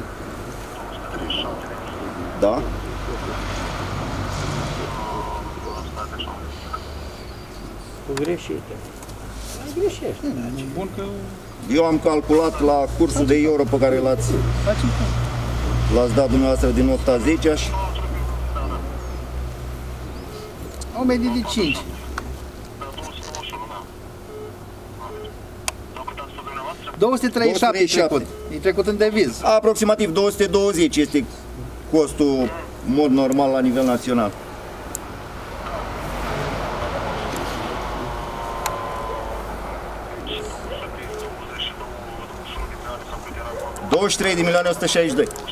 Da? Cu greșite. Greșești. Eu am calculat la cursul de euro pe care l-ați dat dumneavoastră din 8-a 10-a și... O medie de 5. $237 e trecut în deviz. Aproximativ 220 este costul în mod normal la nivel național. $23.162.000.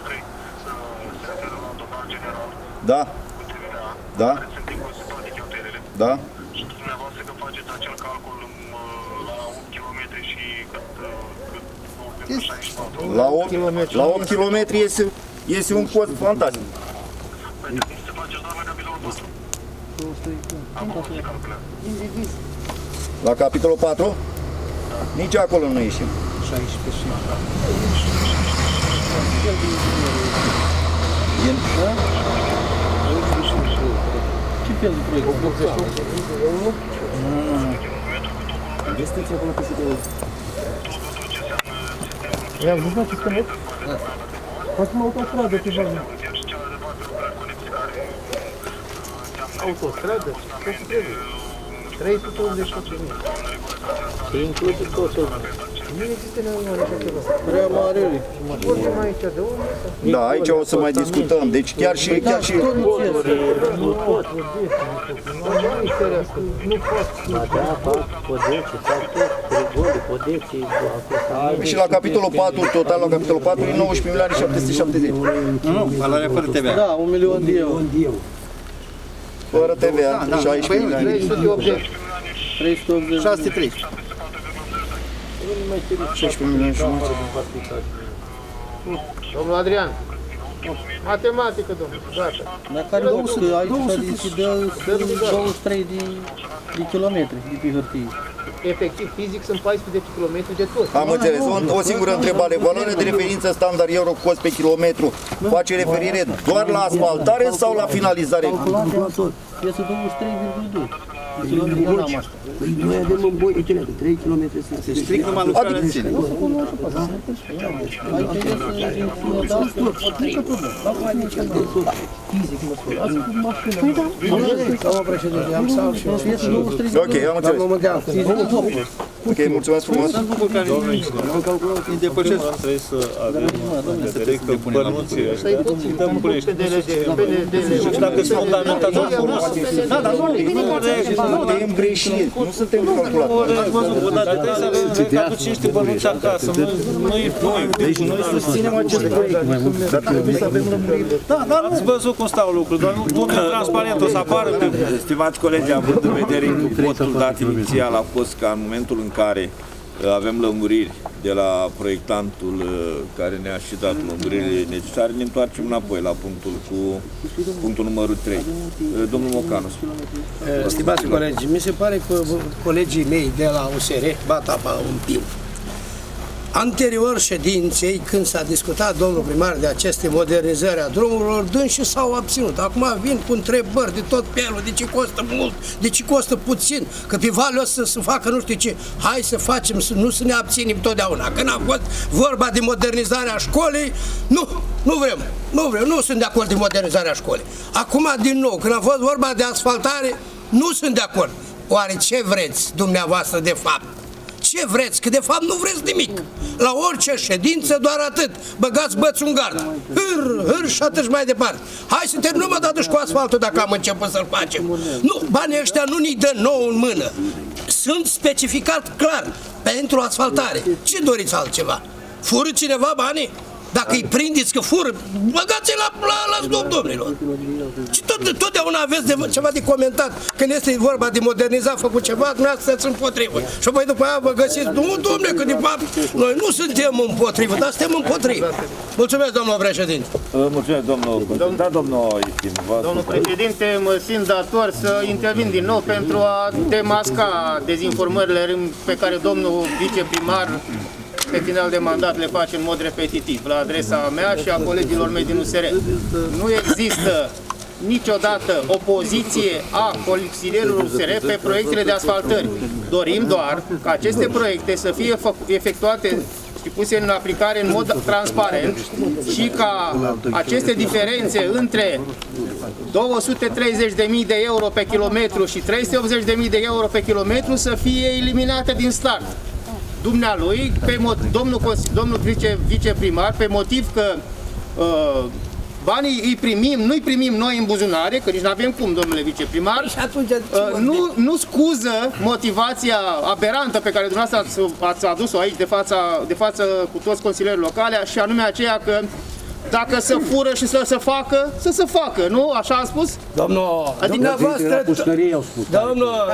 Da. Da. Da. Și dumneavoastră că faceți acel calcul la 8 km și cât la 8 km este un cost fantastic. Pentru să faceți doar la capitolul 4. La capitolul 4? Nici acolo nu ieșim. 16 ce fel de proiect? I-am zis la ce spune? Poți mă autostradă pe bani. Autostradă? Că se trebuie. 384.000. Se include totul. Nu există nevoie așa ceva. Prea mare. Vorbim aici de unde? Da, aici o să mai discutăm. Deci chiar și... Da, tot nu ținese. Nu pot. Nu pot. Ba da, fac podecii, fac tot. Regoli, podecii. Și la capitolul 4, total la capitolul 4, e 19.770.000. Nu, valoarea fără TVA. Da, 1 milion de euro. Fără TVA, 16 milioane. 380. 380. 630. 16 milioane. Domnul Adrian, matematică, domnul, gata. Dar care 200, aici se dă 23 de kilometri de pe hârtie. Efectiv, fizic, sunt 14 km de tot. Am înțeles. O singură întrebare. Valoarea de referință standard euro cost pe kilometru face referire doar la asfaltare sau la finalizare? Este 23,2. Noi avem un boi de 3 km să se strică numai lucrarea în sine. Ok, am înțeles. Ok, mulțumesc frumos. Trebuie să avem în vedere că bănuții ăștia dăm București. Și dacă sunt fundamentate frumos, da, dar nu suntem greșit, nu suntem calculați. Ați văzut, dar trebuie să avem că aduci niște bănuți acasă. Deci noi susținem acest proiect. Dar trebuie să avem lămurire. Da, dar ați văzut cum stau lucrurile, doar nu transparent, o să apară. Stimați colegi, având în vedere că votul dat inițial a fost ca în momentul în care Avem lămuriri de la proiectantul care ne-a și dat lămuririle necesare. Ne întoarcem înapoi la punctul numărul 3. Domnul Mocanu. Stimați colegi, mi se pare că colegii mei de la USR bat apa în piu. Anterior ședinței, când s-a discutat domnul primar de aceste modernizări a drumurilor, dâns și s-au abținut. Acum vin cu întrebări de tot felul, de ce costă mult, de ce costă puțin, că pe valul ăsta să se facă nu știu ce. Hai să facem, nu să ne abținem totdeauna. Când a fost vorba de modernizarea școlii, nu vrem, nu sunt de acord de modernizarea școlii. Acum, din nou, când a fost vorba de asfaltare, nu sunt de acord. Oare ce vreți dumneavoastră de fapt? Ce vreți? Că de fapt nu vreți nimic. La orice ședință doar atât. Băgați bățul în gard. Hâr, hâr și atât mai departe. Hai să terminăm odată și cu asfaltul dacă am început să-l facem. Nu, banii ăștia nu ni dă nouă în mână. Sunt specificat clar pentru asfaltare. Ce doriți altceva? Fură cineva banii? Dacă îi prindeți că fură, băgați-i la scop, domnilor. Și totdeauna aveți ceva de comentat. Când este vorba de modernizat, făcut ceva, dumneavoastră sunt împotrivă. Și apoi după aia vă găsiți, nu, domnule, că de fapt noi nu suntem împotrivă, dar suntem împotrivă. Mulțumesc, domnul președinte. Mulțumesc, domnul președinte. Da, domnul președinte, mă simt dator să intervin din nou pentru a demasca dezinformările pe care domnul viceprimar pe final de mandat le face în mod repetitiv la adresa mea și a colegilor mei din USR. Nu există niciodată opoziție a consilierilor USR pe proiectele de asfaltări. Dorim doar ca aceste proiecte să fie efectuate și puse în aplicare în mod transparent și ca aceste diferențe între 230.000 de euro pe kilometru și 380.000 de euro pe kilometru să fie eliminate din start. Dumnealui, domnul viceprimar, pe motiv că banii îi primim, nu-i primim noi în buzunare, că nici nu avem cum, domnule viceprimar, nu scuză motivația aberantă pe care dumneavoastră ați adus-o aici de față cu toți consilierii locale, și anume aceea că dacă se fură și să se facă, nu? Așa a spus? Domnul,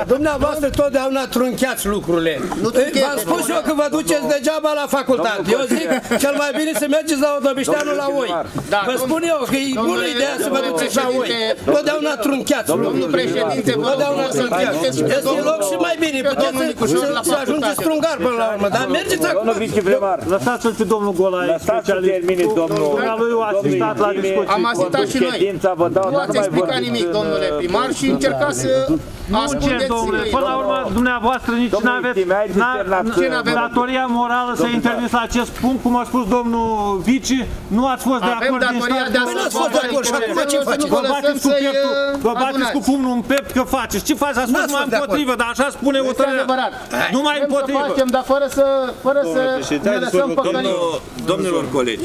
dumneavoastră totdeauna truncheați lucrurile. V-am spus eu că vă duceți degeaba la facultate. Eu zic, cel mai bine să mergeți la Odobișteanul la Oi. Vă spun eu că e bună ideea să vă duceți la Oi. Totdeauna truncheați lucrurile. Domnul președinte, vă rog să-l truncheați. Este loc și mai bine. Puteți să ajungeți strungar până la urmă. Dar mergeți acum. Lăsați-l pe domnul Golai. Lăsați-l termine, domnul. Am asistat și noi. Nu ați explicat nimic, domnule primar, și încercați să ascundeți. Până la urmă, dumneavoastră nici n-aveți datoria morală să interveniți la acest punct, cum a spus domnul vici, nu ați fost de acord din start. Vă bateți cu pieptul, vă bateți cu pumnul în piept că faceți. Ce faci? A spus numai împotrivă, dar așa spune o tără. Numai împotrivă. Vrem să facem, dar fără să ne lăsăm păcăliți. Domnilor colegi,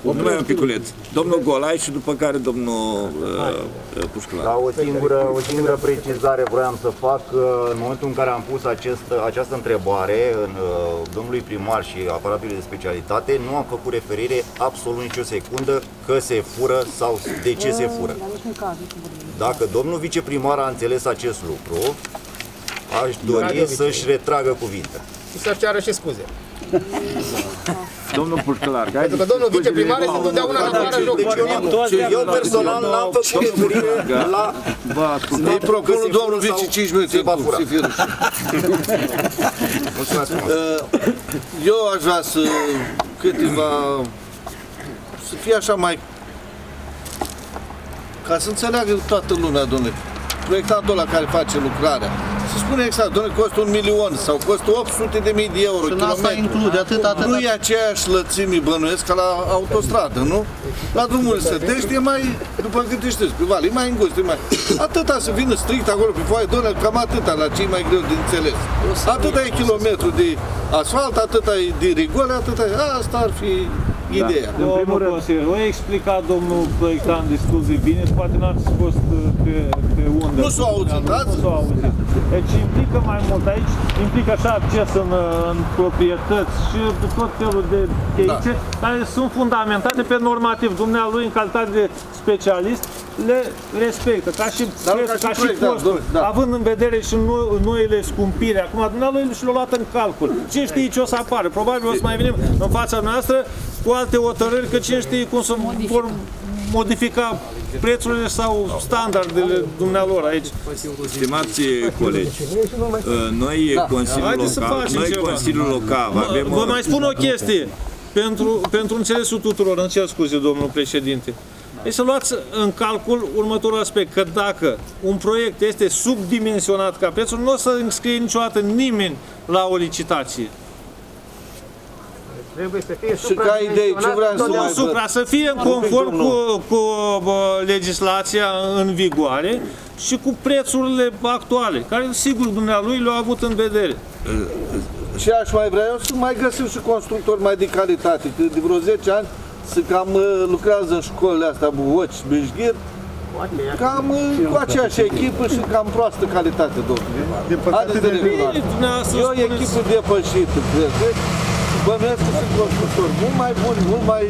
numai un piculeț. Domnul Golai și după care domnul Pușcular. Da, o singură precizare vreau să fac. În momentul în care am pus această întrebare domnului primar și aparatului de specialitate, nu am făcut referire absolut nicio secundă că se fură sau de ce se fură. Dacă domnul viceprimar a înțeles acest lucru, aș dori să-și retragă cuvinte. Și să-și ceară și scuze. Domnul Pușcular, pentru că domnul viceprimar este întotdeauna la afară jocului. Eu personal n-am făcut referire la... Îi propun domnul vice 5 minute. Eu aș vrea să să fie așa mai... ca să înțeleagă toată lumea, domnule. Proiectantul ăla care face lucrarea. Se spune exact, domnule, costă 1 milion sau costă 800.000 de euro kilometru. Nu e aceeași lățime, bănuiesc, ca la autostradă, nu? La drumurile sătești e mai, după câte știți, pe vale, e mai îngust, e mai... Atâta să vină strict acolo pe foaie, domnule, cam atâta, la cei mai greu de înțeles. Atâta e kilometru de asfalt, atâta e de rigole, atâta e... Asta ar fi... ideea. În primul rând, o explica domnul proiectant destul de bine, poate n-ați fost pe undă. Nu s-o auzit, dați? Deci implică mai mult aici, implică așa acces în proprietăți și tot felul de chestii care sunt fundamentate pe normativ. Dumnealui, în calitate de specialist, le respectă, ca și, da, costul, da. Având în vedere și noile scumpiri, acum dumneavoastră și le-au luat în calcul. Cine știe ce o să apară? Probabil o să mai venim în fața noastră cu alte hotărâri, că cine știe cum să vor modifica prețurile sau standardele dumnealor aici. Stimați colegi, noi, Consiliul Local, vă mai spun o chestie, pentru înțelesul tuturor, îmi cer scuze, domnul președinte. E să luați în calcul următorul aspect, că dacă un proiect este subdimensionat ca prețul, nu o să înscrie niciodată nimeni la o licitație. Trebuie să fie să fie conform cu legislația în vigoare și cu prețurile actuale, care sigur dumnealui le-au avut în vedere. Și aș mai vrea eu să mai găsim și constructori mai de calitate, că de vreo 10 ani se cam lucrează în școlile astea, Buhoci, Bijghir, cam cu aceeași echipă și cam proastă calitate, domnule. E o echipă depășită, cred. Bănuiesc că sunt constructori mult mai buni, mult mai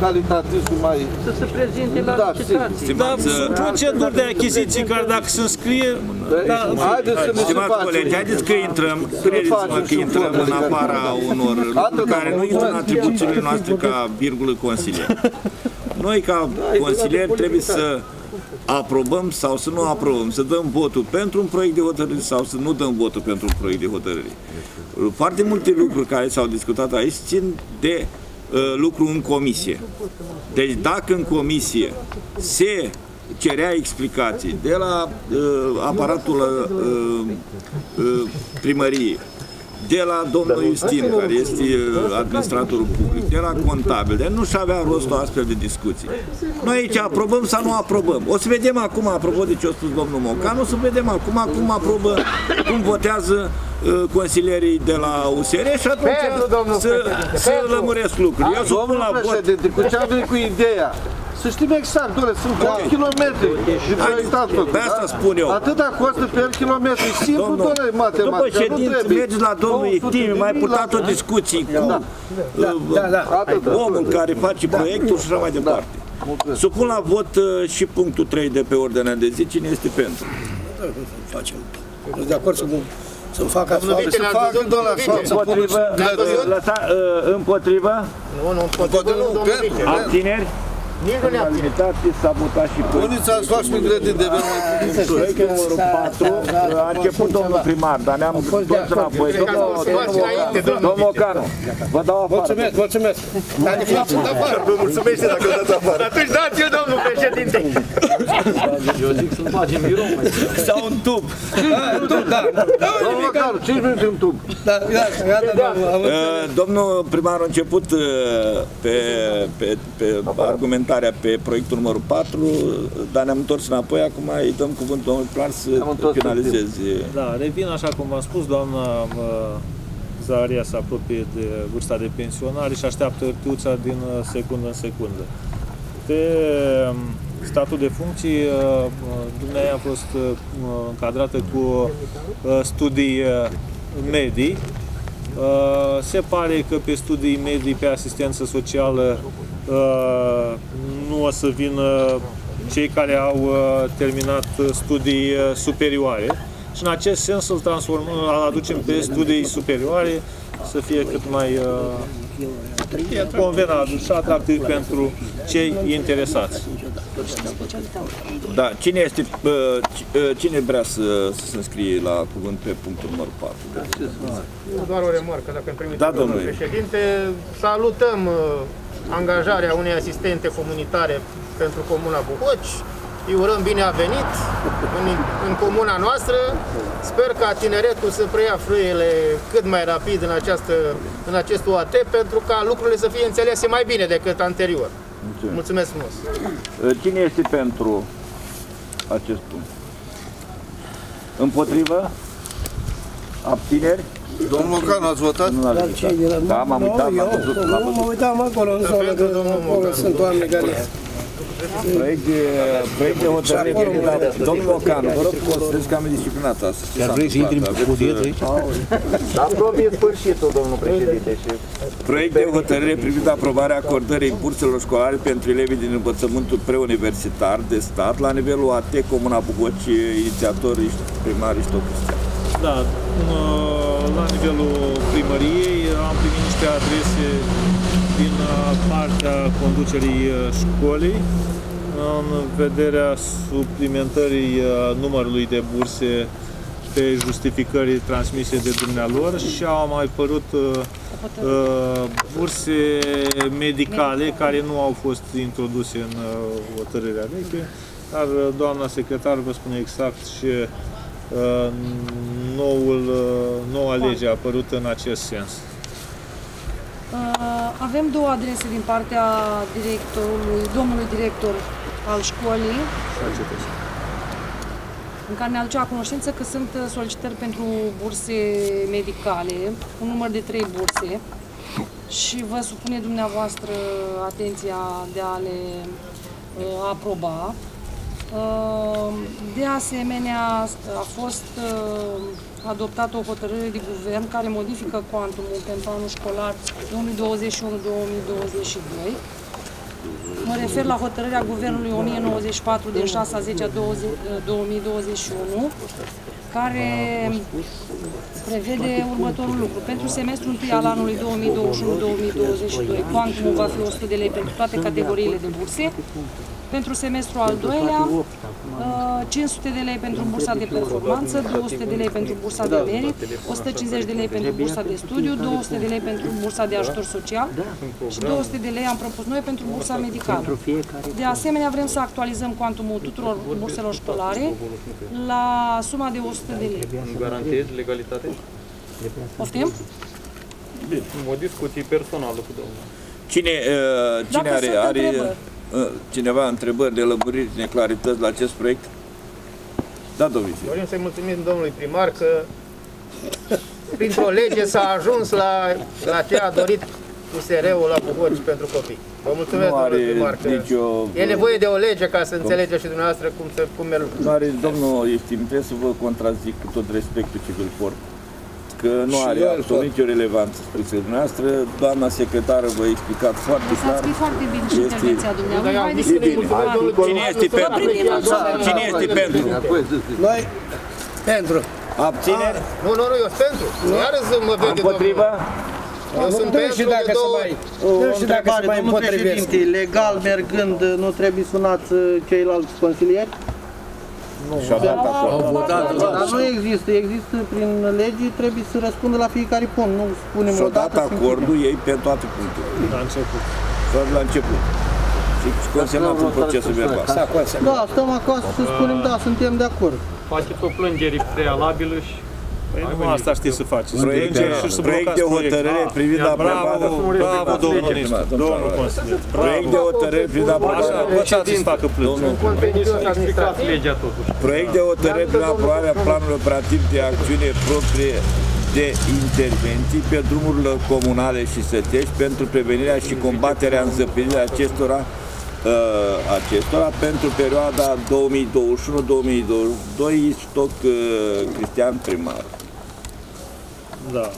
calitativ, mai... Să se prezinte la licitații. Da, sunt proceduri de achiziții care dacă se înscrie... Stimați colegi, haideți că intrăm, credeți-mă că intrăm în afara unor lucruri care nu intră în atribuțiile noastre ca virgulă consilier. Noi ca consilieri trebuie să aprobăm sau să nu aprobăm, să dăm votul pentru un proiect de hotărâre sau să nu dăm votul pentru un proiect de hotărâre. Foarte multe lucruri care s-au discutat aici țin de lucru în comisie. Deci dacă în comisie se cerea explicații de la aparatul primăriei, de la domnul Iustin, care este administratorul public, de la contabil, de nu și avea rost o astfel de discuții. Noi aici aprobăm sau nu aprobăm. O să vedem acum, apropo de ce a spus domnul Mocan, o să vedem acum cum aprobă, cum votează consilierii de la USR și atunci să lămuresc lucruri. Eu supun la vot. Cu ce am venit cu ideea? Să știm exact, doamne, sunt 4 km și proiectat tot. De asta spun eu. Atâta costă per kilometru. Simplu, doamne, matematica. După ședință mergi la domnul Ieftim, mai purtat o discuție cu omul care face proiectul și așa mai departe. Supun la vot și punctul 3 de pe ordinea de zi. Cine este pentru? Facem. De acord să-mi fac asfalt. Să-mi fac, doamne, asfalt. Împotrivă? Nu, pentru. Abțineri? Nici nu ne-am ținut. Uniți ați luat și migrete de venit. Proiectul numărul 4 a început domnul primar, dar ne-am toți înapoi. Domnul Ocanu, vă dau afară. Mulțumesc, mulțumesc. Vă mulțumesc dacă vă dați afară. Atunci dați-o, domnul președinte. Eu zic să-l facem birou. Sau un tub. Un tub, da. Domnul Ocanu, 5 minute un tub. Domnul primar a început pe argument pe proiectul numărul 4, dar ne-am întors înapoi, acum îi dăm cuvântul domnului Plan să finalizeze. Da, revin așa cum v-am spus, doamna Zaharia se apropie de vârsta de pensionare și așteaptă hârtiuța din secundă în secundă. Pe statul de funcții, dumneavoastră a fost încadrată cu studii medii. Se pare că pe studii medii, pe asistență socială, nu o să vină cei care au terminat studii superioare și în acest sens îl transformăm, îl aducem pe studii superioare să fie cât mai convenabil și atractiv pentru cei interesați. Da, cine vrea să se înscrie la cuvânt pe punctul numărul 4? Doar o remarcă, dacă îmi permite, domnule președinte, salutăm angajarea unei asistente comunitare pentru Comuna Buhoci. Îi urăm bine a venit în comuna noastră. Sper ca tineretul să preia frâiele cât mai rapid în acest UAT, pentru ca lucrurile să fie înțelese mai bine decât anterior. Mulțumesc frumos! Cine este pentru acest punct? Împotrivă? Abțineri? Domnul Mocan, ați votat? Da, m-am uitat, m-am văzut. Nu mă uitam acolo, sunt oameni care Proiect de hotărâre. Domnul Ocan, vă rog, considerați că am disciplinat astăzi. Chiar vrei să intri cu dietă aici? Aprobie sfârșitul, domnul președinte. Proiect de hotărâre privind aprobarea acordării burselor școlare pentru elevii din învățământul preuniversitar de stat la nivelul AT, Comuna Buhoci, inițiator primar Cristian. Da, la nivelul primăriei am primit niște adrese din partea conducerii școlii în vederea suplimentării numărului de burse pe justificări transmise de dumnealor și au mai apărut burse medicale care nu au fost introduse în hotărârea veche, dar doamna secretar vă spune exact și noua lege a apărut în acest sens. Avem două adrese din partea domnului director al școlii, în care ne aduce la cunoștință că sunt solicitări pentru burse medicale, un număr de 3 burse, și vă supune dumneavoastră atenția de a le aproba. De asemenea, a fost adoptată o hotărâre de guvern care modifică cuantumul pentru anul școlar 2021-2022. Mă refer la hotărârea Guvernului 1094 din 6/10/2021, care prevede următorul lucru. Pentru semestrul 1 al anului 2021-2022, cuantumul va fi 100 de lei pentru toate categoriile de burse. Pentru semestrul al doilea, 500 de lei pentru bursa de performanță, 200 de lei pentru bursa de merit, 150 de lei pentru bursa de studiu, 200 de lei pentru bursa de ajutor social și 200 de lei am propus noi pentru bursa medicală. De asemenea, vrem să actualizăm cuantumul tuturor burselor școlare la suma de 100 de lei. Garantez legalitate? Poftim? Bine, o discuție personală cu domnul. Cine are cineva întrebări de lămuriri, neclarități la acest proiect? Da, domnule. Dorim să-i mulțumim domnului primar că printr-o lege s-a ajuns la ce a dorit USR-ul la Buhoci pentru copii. Vă mulțumesc, domnule primar, că e nevoie de o lege ca să înțelegeți și dumneavoastră cum merg. Domnul Ieftim, trebuie să vă contrazic cu tot respectul ce vă port, că nu are absolut nicio relevanță spre dumneavoastră. Doamna secretară vă a explicat foarte clar. Ați foarte bine și intervenția dumneavoastră. Cine este pentru? Cine este pentru? Noi pentru. Abțineri? Nu, eu sunt pentru. Iarăzi mă vede împotriva. Eu sunt pentru de două ori. O întrebare, domnul președinte, legal mergând nu trebuie sunați ceilalți consilieri? Dar nu există prin lege, trebuie să răspundă la fiecare punct, nu spunem o dată. S-a dat acordul ei pe toate punctele. La început. La început. Și consemnat în procesul verbal. Da, stăm acasă să spunem, da, suntem de acord. Faceți o plângere prealabilă și... Nu asta știți să faceți. Proiect de hotărâre privind aprobarea. Bravo, domnul ministru. Domnul consiliu. Proiect de hotărâre privind aprobarea. Proiect de hotărâre privind aprobarea planului operativ de acțiune proprie de intervenții pe drumurile comunale și sătești pentru prevenirea și combaterea înzăpiririi acestora pentru perioada 2021-2022, stoc Cristian primar. Da.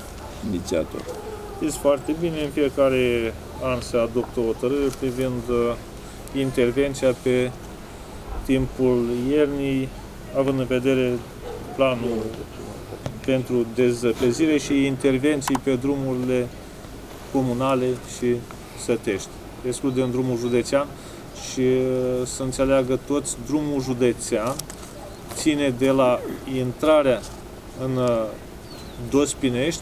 Inițiator. Știți foarte bine, în fiecare an se adoptă o hotărâre privind intervenția pe timpul iernii, având în vedere planul pentru dezăpezire și intervenții pe drumurile comunale și sătești. Excludem drumul județean și să înțeleagă toți, drumul județean ține de la intrarea în Dospinești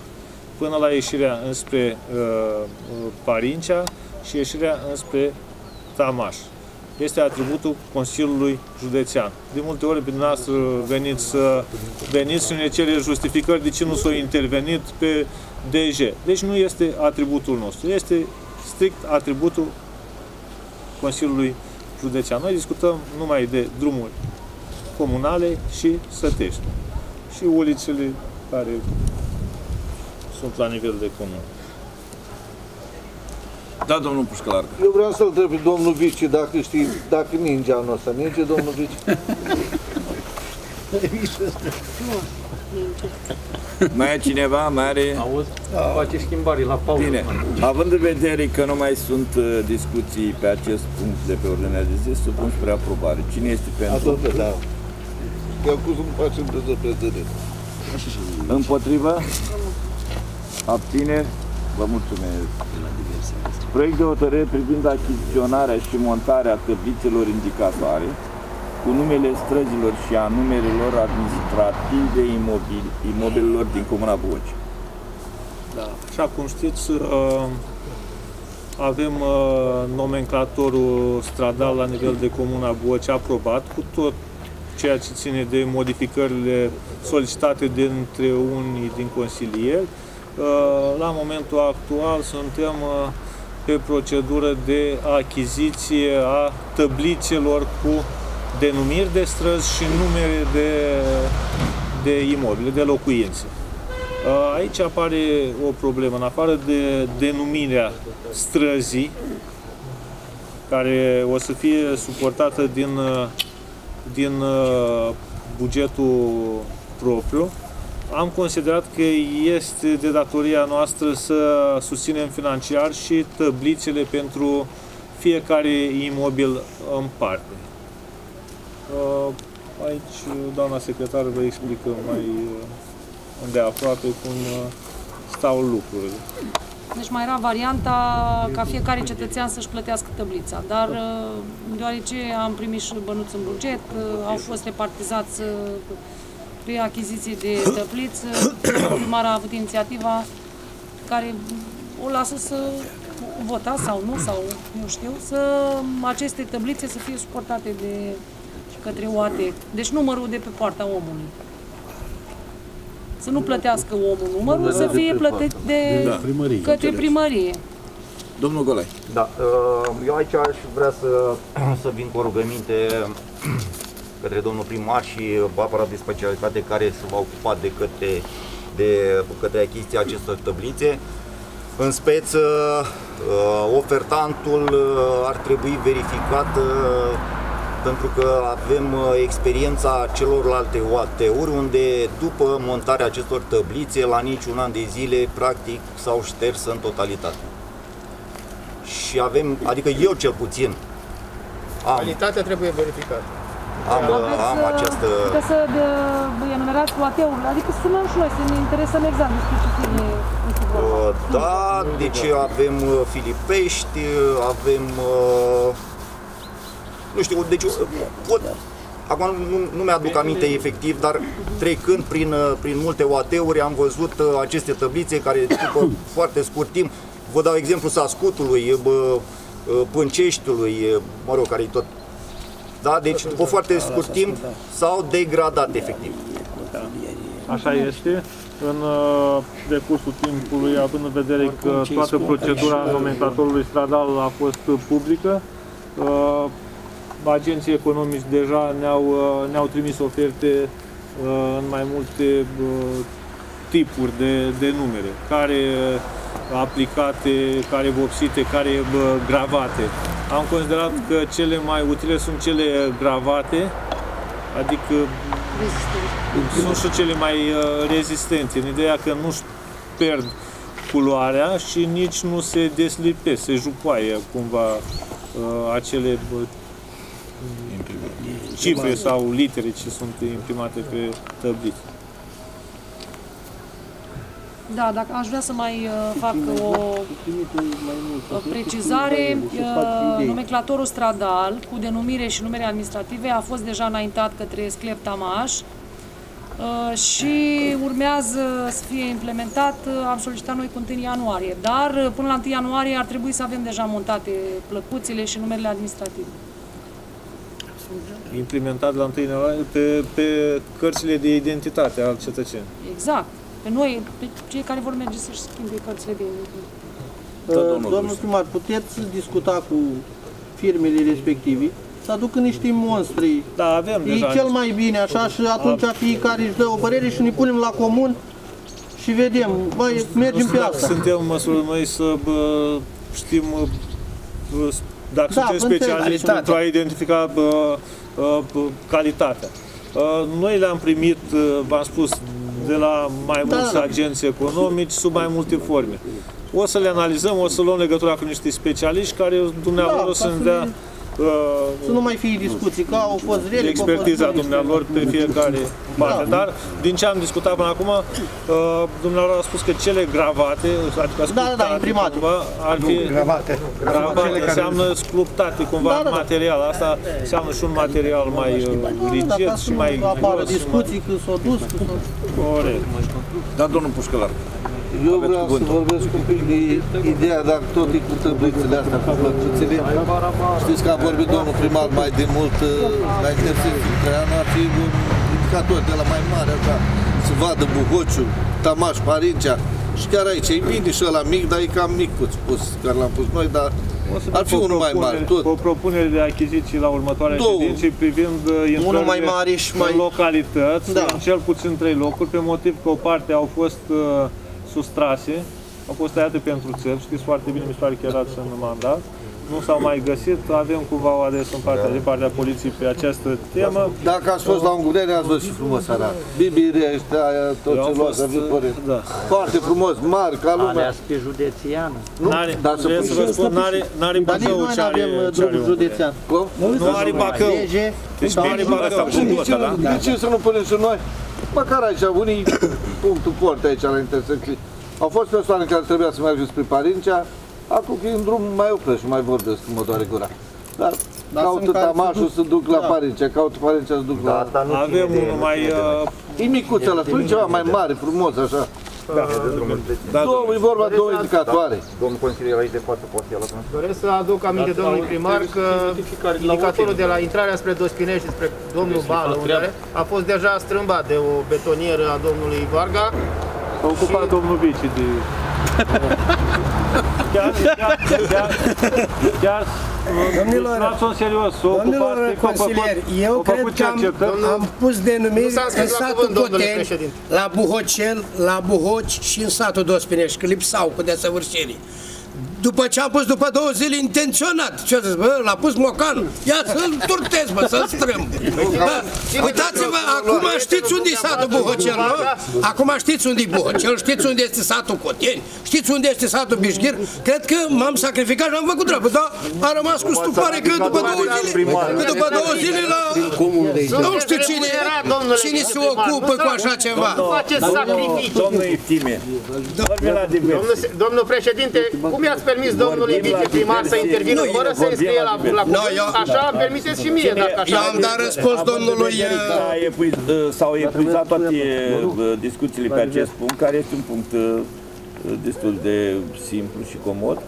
până la ieșirea înspre Parincea și ieșirea înspre Tamaș. Este atributul Consiliului Județean. De multe ori, dumneavoastră veniți și ne cere justificări de ce nu s-a intervenit pe DG. Deci nu este atributul nostru. Este strict atributul Consiliului Județean. Noi discutăm numai de drumuri comunale și sătești și ulițele care sunt la nivel de comun. Da, domnul Pușcălarcă. Eu vreau să-l întreb pe domnul Vici dacă știi, dacă ninge anul ăsta. Ninge, domnul Vici? Mai e cineva? Mai are... Auzi? Face schimbare la pauză. Bine. Având în vedere că nu mai sunt discuții pe acest punct de pe ordinea de zi, supun spre aprobare. Cine este pentru? Da. Eu cum facem dezăprezări. Împotrivă? Abțineri? Vă mulțumesc. Proiect de hotărâre privind achiziționarea și montarea tăblițelor indicatoare cu numele străzilor și a numerelor administrative imobililor din Comuna Buhoci. Da. Așa cum știți, avem nomenclatorul stradal la nivel de Comuna Buhoci aprobat cu tot ceea ce ține de modificările solicitate dintre unii din consilieri. La momentul actual suntem pe procedură de achiziție a tăblițelor cu denumiri de străzi și numere de imobile, de locuințe. Aici apare o problemă. În afară de denumirea străzii, care o să fie suportată din bugetul propriu, am considerat că este de datoria noastră să susținem financiar și tăblițele pentru fiecare imobil în parte. Aici doamna secretară vă explică mai îndeaproape cum stau lucrurile. Deci mai era varianta ca fiecare cetățean să-și plătească tăblița, dar deoarece am primit și bănuți în buget, au fost repartizați pe achiziții de tăbliță, primarul a avut inițiativa care o lasă să vota sau nu, sau nu știu, să aceste tăblițe să fie suportate de către OAT, deci numărul de pe poarta omului. Să nu plătească omul numărul, să fie plătit de către primărie. Domnul Golai. Da, eu aici aș vrea să vin cu o rugăminte către domnul primar și aparatul de specialitate care se va ocupa de către achiziția acestor tăblițe. În speță, ofertantul ar trebui verificat pentru că avem experiența celorlalte OAT-uri unde după montarea acestor tăblițe, la niciun an de zile, practic s-au șters în totalitate. Și avem, adică eu cel puțin am. Calitatea trebuie verificată. Am această... Puteți să enumerați OAT-urile, adică sunăm și noi, să ne interesăm exact, nu știu ce firme. Da, deci avem Filipești, avem... Nu știu, deci pot, acum nu mi-aduc aminte efectiv, dar trecând prin multe OAT-uri am văzut aceste tăblițe care după foarte scurt timp, vă dau exemplu Sascutului, Pânceștiului, mă rog, care-i tot, da, deci după foarte scurt timp s-au degradat efectiv. Așa este. În decursul timpului, având în vedere că toată procedura nomenclatorului stradal a fost publică, agenții economici deja ne-au trimis oferte în mai multe tipuri de numere, care aplicate, care vopsite, care gravate. Am considerat că cele mai utile sunt cele gravate, adică sunt și cele mai rezistente, în ideea că nu-și pierd culoarea și nici nu se deslipesc, se jupoaie cumva acele cifre sau litere ce sunt imprimate pe tăbliță. Da, dacă aș vrea să mai fac o precizare, nomenclatorul stradal cu denumire și numere administrative a fost deja înaintat către sclep Tamaș și urmează să fie implementat, am solicitat noi cu 1 ianuarie, dar până la 1 ianuarie ar trebui să avem deja montate plăcuțile și numerele administrative. Implementat la 1 ianuarie pe cărțile de identitate al cetățenilor. Exact. Pe noi, pe cei care vor merge să-și schimbe cărțile de identitate. Domnul primar, puteți discuta cu firmele respective? Să aducă niște monstri. Da, avem deja. E cel mai bine așa și atunci fiecare își dă o părere și ne punem la comun și vedem. Băi, mergem pe asta. Suntem în măsură noi să știm, dacă suntem specialiști, pentru a identifica calitatea. Noi le-am primit, v-am spus, de la mai mulți agenți economici, sub mai multe forme. O să le analizăm, o să luăm legătura cu niște specialiști care dumneavoastră să-mi dea... să nu mai fie discuții, că au fost rele, expertiza dumnealor pe fiecare parte. Dar din ce am discutat până acum, dumnealor a spus că cele gravate, adică sculptate cumva, ar fi... Gravate înseamnă sculptate cumva în material. Asta înseamnă și un material mai rigid și mai gros. Discuții când s-au dus, când s-au... Corect. Da, domnul Pușcălar. Eu vreau să vorbesc un pic de ideea, dar tot e cu tăblițele astea, cu plăcuțele. Știți că a vorbit domnul primar mai de mult la exercițiul Creanu, ar fi un indicator de la mai mare, așa, să vadă Buhociul, Tamaș, Parincea și chiar aici. E bine și ăla mic, dar e cam micuț pus, care l-am pus noi, dar ar fi unul mai mare, tot. O propunere de achiziții la următoarea ședință privind intrările în localități, în cel puțin 3 locuri, pe motiv că o parte au fost... sustrase, au fost tăiate pentru țări, știți foarte bine, mi se pare că erați în mandat, nu s-au mai găsit, avem cumva o adresă în partea de partea poliției pe această temă. Dacă ați fost la Ungureni, ați văzut și frumos arată. Bibirești, aia, tot ce luați, a da. Foarte frumos, mari, ca lumea. Alea sunt pe județiană. Nu, dar să vă spun, n-are Bacău ce are Ungureni. Nu are Bacău. Deci nu are Bacău. De ce să nu punem și noi? Măcar aici, unii, punctul port aici la intersecție. Au fost persoane care trebuia să mergem spre Parincea, acum că e în drum, mai opresc și mai vorbesc, mă doare gura. Dar caută Tamașul să duc la Parincea, caută Parincea să duc la... Avem unul mai... E micuț ăla, spune ceva mai mare, frumos, așa. Două, e vorba două indicatoare. Domnul consilier aici de față poate ia la consilier. Doresc să aduc aminte domnului primar că indicatorul de la intrarea spre Dospinești, spre domnul Bală, a fost deja strâmbat de o betonieră a domnului Varga. S-a ocupat domnul Bici de... Chiar... Domnilor, consilieri, eu cred că am pus denumiri în satul Coteni, la Buhocel, la Buhoci și în satul Dospinești, că lipsau cu desăvârșirii. După ce am pus, după 2 zile, intenționat. Ce să zic, bă, l-a pus mocanul. Ia să-l turtez, bă, să-l strâmb. Uitați-vă, acum știți unde e satul Buhocel, nu? Acum știți unde e Buhocel, știți unde este satul Coteni, știți unde este satul Bijghir. Cred că m-am sacrificat și am făcut treabă, dar a rămas cu stupare că după două zile la... Nu știu cine se ocupă cu așa ceva. Nu faceți sacrificii. Domnul Iftime, domnul președinte, cum i-ați permis domnului viceprimar să intervină fără să înscrie la cuvânt? Așa, permiteți și mie dacă așa... Eu am dat răspuns domnului... S-au epuizat toate discuțiile pe acest punct, care este un punct destul de simplu și comod.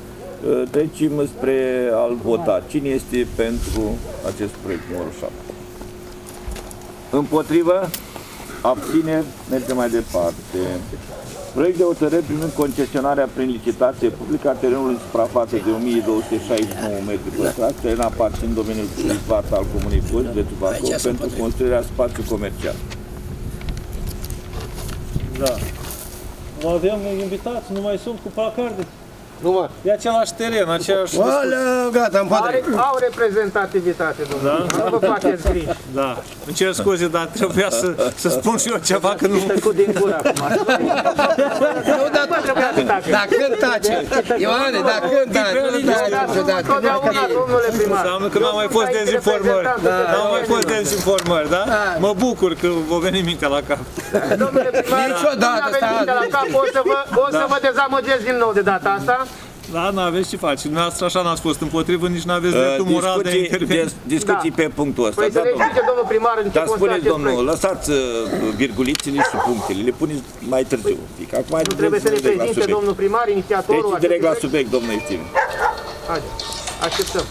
Trecem spre a-l vota. Cine este pentru acest proiect numărul 7? Împotrivă? Abține? Mergem mai departe. Proiect de hotărâre privind concesionarea prin licitație publică a terenului în suprafață de 1269 m2, teren aparținând în domeniul privat al comunei Buhoci, de Bacău, pentru construirea spațiului comercial. Da. Nu avem invitați, nu mai sunt cu placarde. E același teren, aceeași... Gata, îmi pare. Au reprezentativitate, domnule. Da? Nu vă faceți griji. Da. Îmi cer scuze, dar trebuia să spun și eu ceva, că nu... Tăcut din gură acum. Nu, dar când tace. Ioane, dar când tace. Totdeauna, domnule primar. Înseamnă că n-au mai fost dezinformări. N-au mai fost dezinformări, da? Mă bucur că vă veni mintea la cap. Domnule primar, niciodată la cap, o să vă dezamăgesc din nou de data asta. Da, n-aveți ce faci. Dumneavoastră așa n-ați fost împotrivă, nici n-aveți dreptul moral de intervenție. Discuții pe punctul ăsta. Păi să ne explice, domnul primar, în ce constă acest proiect. Lăsați virgulițele și punctele, le puneți mai târziu un pic. Nu trebuie să ne prezinte domnul primar, inițiatorul. Treci direct la subiect, domnul Iftime. Haide, așteptăm.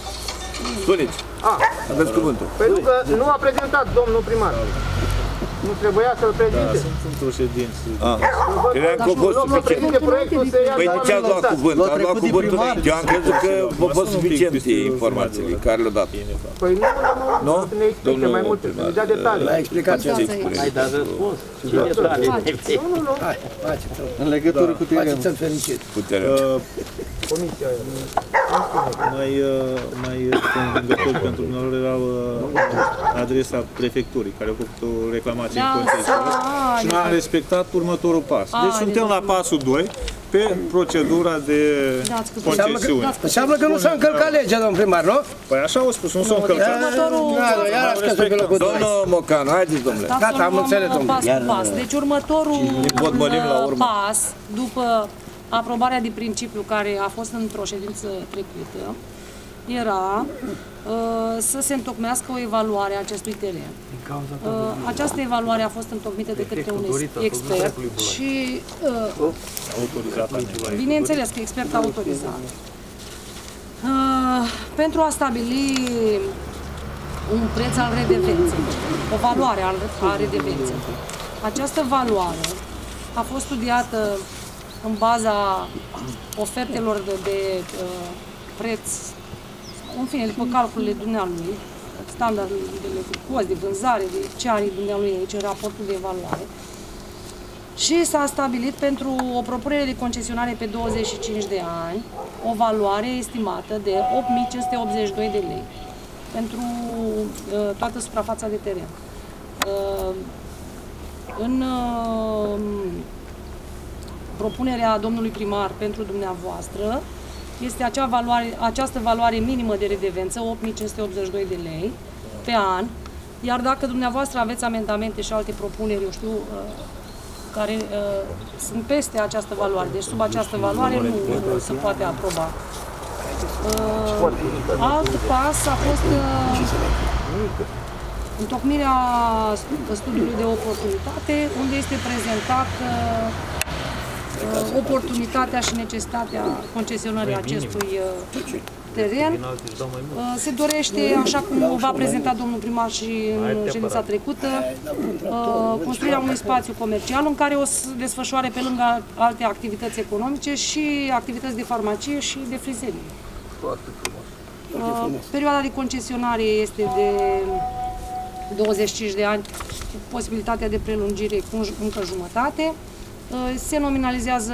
Spuneți, aveți cuvântul. Pentru că nu a prezentat domnul primar. Nu trebuia să-l prezinte. Da, sunt o ședință. Credeam că a fost suficient. Păi ce ați luat cuvânt? Ați luat cuvântul meu. Eu am crezut că v-au fost suficiente informațiile care le-au dat. Păi nu ne explică mai multe, ne dea detalii. L-a explicat ce expuneți. Hai, dar răspuns. Nu. În legătură cu puterea. Puterea. comisia aia. Mai convingător pentru noi era adresa prefecturii, care a făcut o reclamație în context. Și nu am respectat următorul pas. Deci suntem la pasul 2 pe procedura de concesiune. Înseamnă că nu s-a încălcat legea, domn primar, nu? Păi așa au spus, nu s-a încălcat. Domnul Mocanu, haideți, domnule. Gata, am înțeles, domnule. Deci următorul pas, după aprobarea de principiu care a fost într-o ședință trecută, era să se întocmească o evaluare a acestui teren. Această evaluare a fost întocmită de către un expert și, bineînțeles că expert autorizat, pentru a stabili un preț al redevenței, o valoare a redevenței. Această valoare a fost studiată în baza ofertelor de preț, în fine, după calculele dumnealui, standardele de cost, de vânzare, de ce are dumnealui aici în raportul de evaluare. Și s-a stabilit pentru o propunere de concesionare pe 25 de ani, o valoare estimată de 8.582 de lei pentru toată suprafața de teren. Propunerea domnului primar pentru dumneavoastră este această valoare minimă de redevență, 8.582 de lei pe an, iar dacă dumneavoastră aveți amendamente și alte propuneri, eu știu, care sunt peste această valoare, deci sub această valoare nu se poate aproba. Alt pas a fost întocmirea studiului de oportunitate, unde este prezentat oportunitatea și necesitatea concesionării acestui teren. Se dorește, așa cum v-a prezentat domnul primar și în ședința trecută, construirea unui spațiu comercial în care o să desfășoare, pe lângă alte activități economice, și activități de farmacie și de frizerie. Perioada de concesionare este de 25 de ani, cu posibilitatea de prelungire cu încă jumătate. Se nominalizează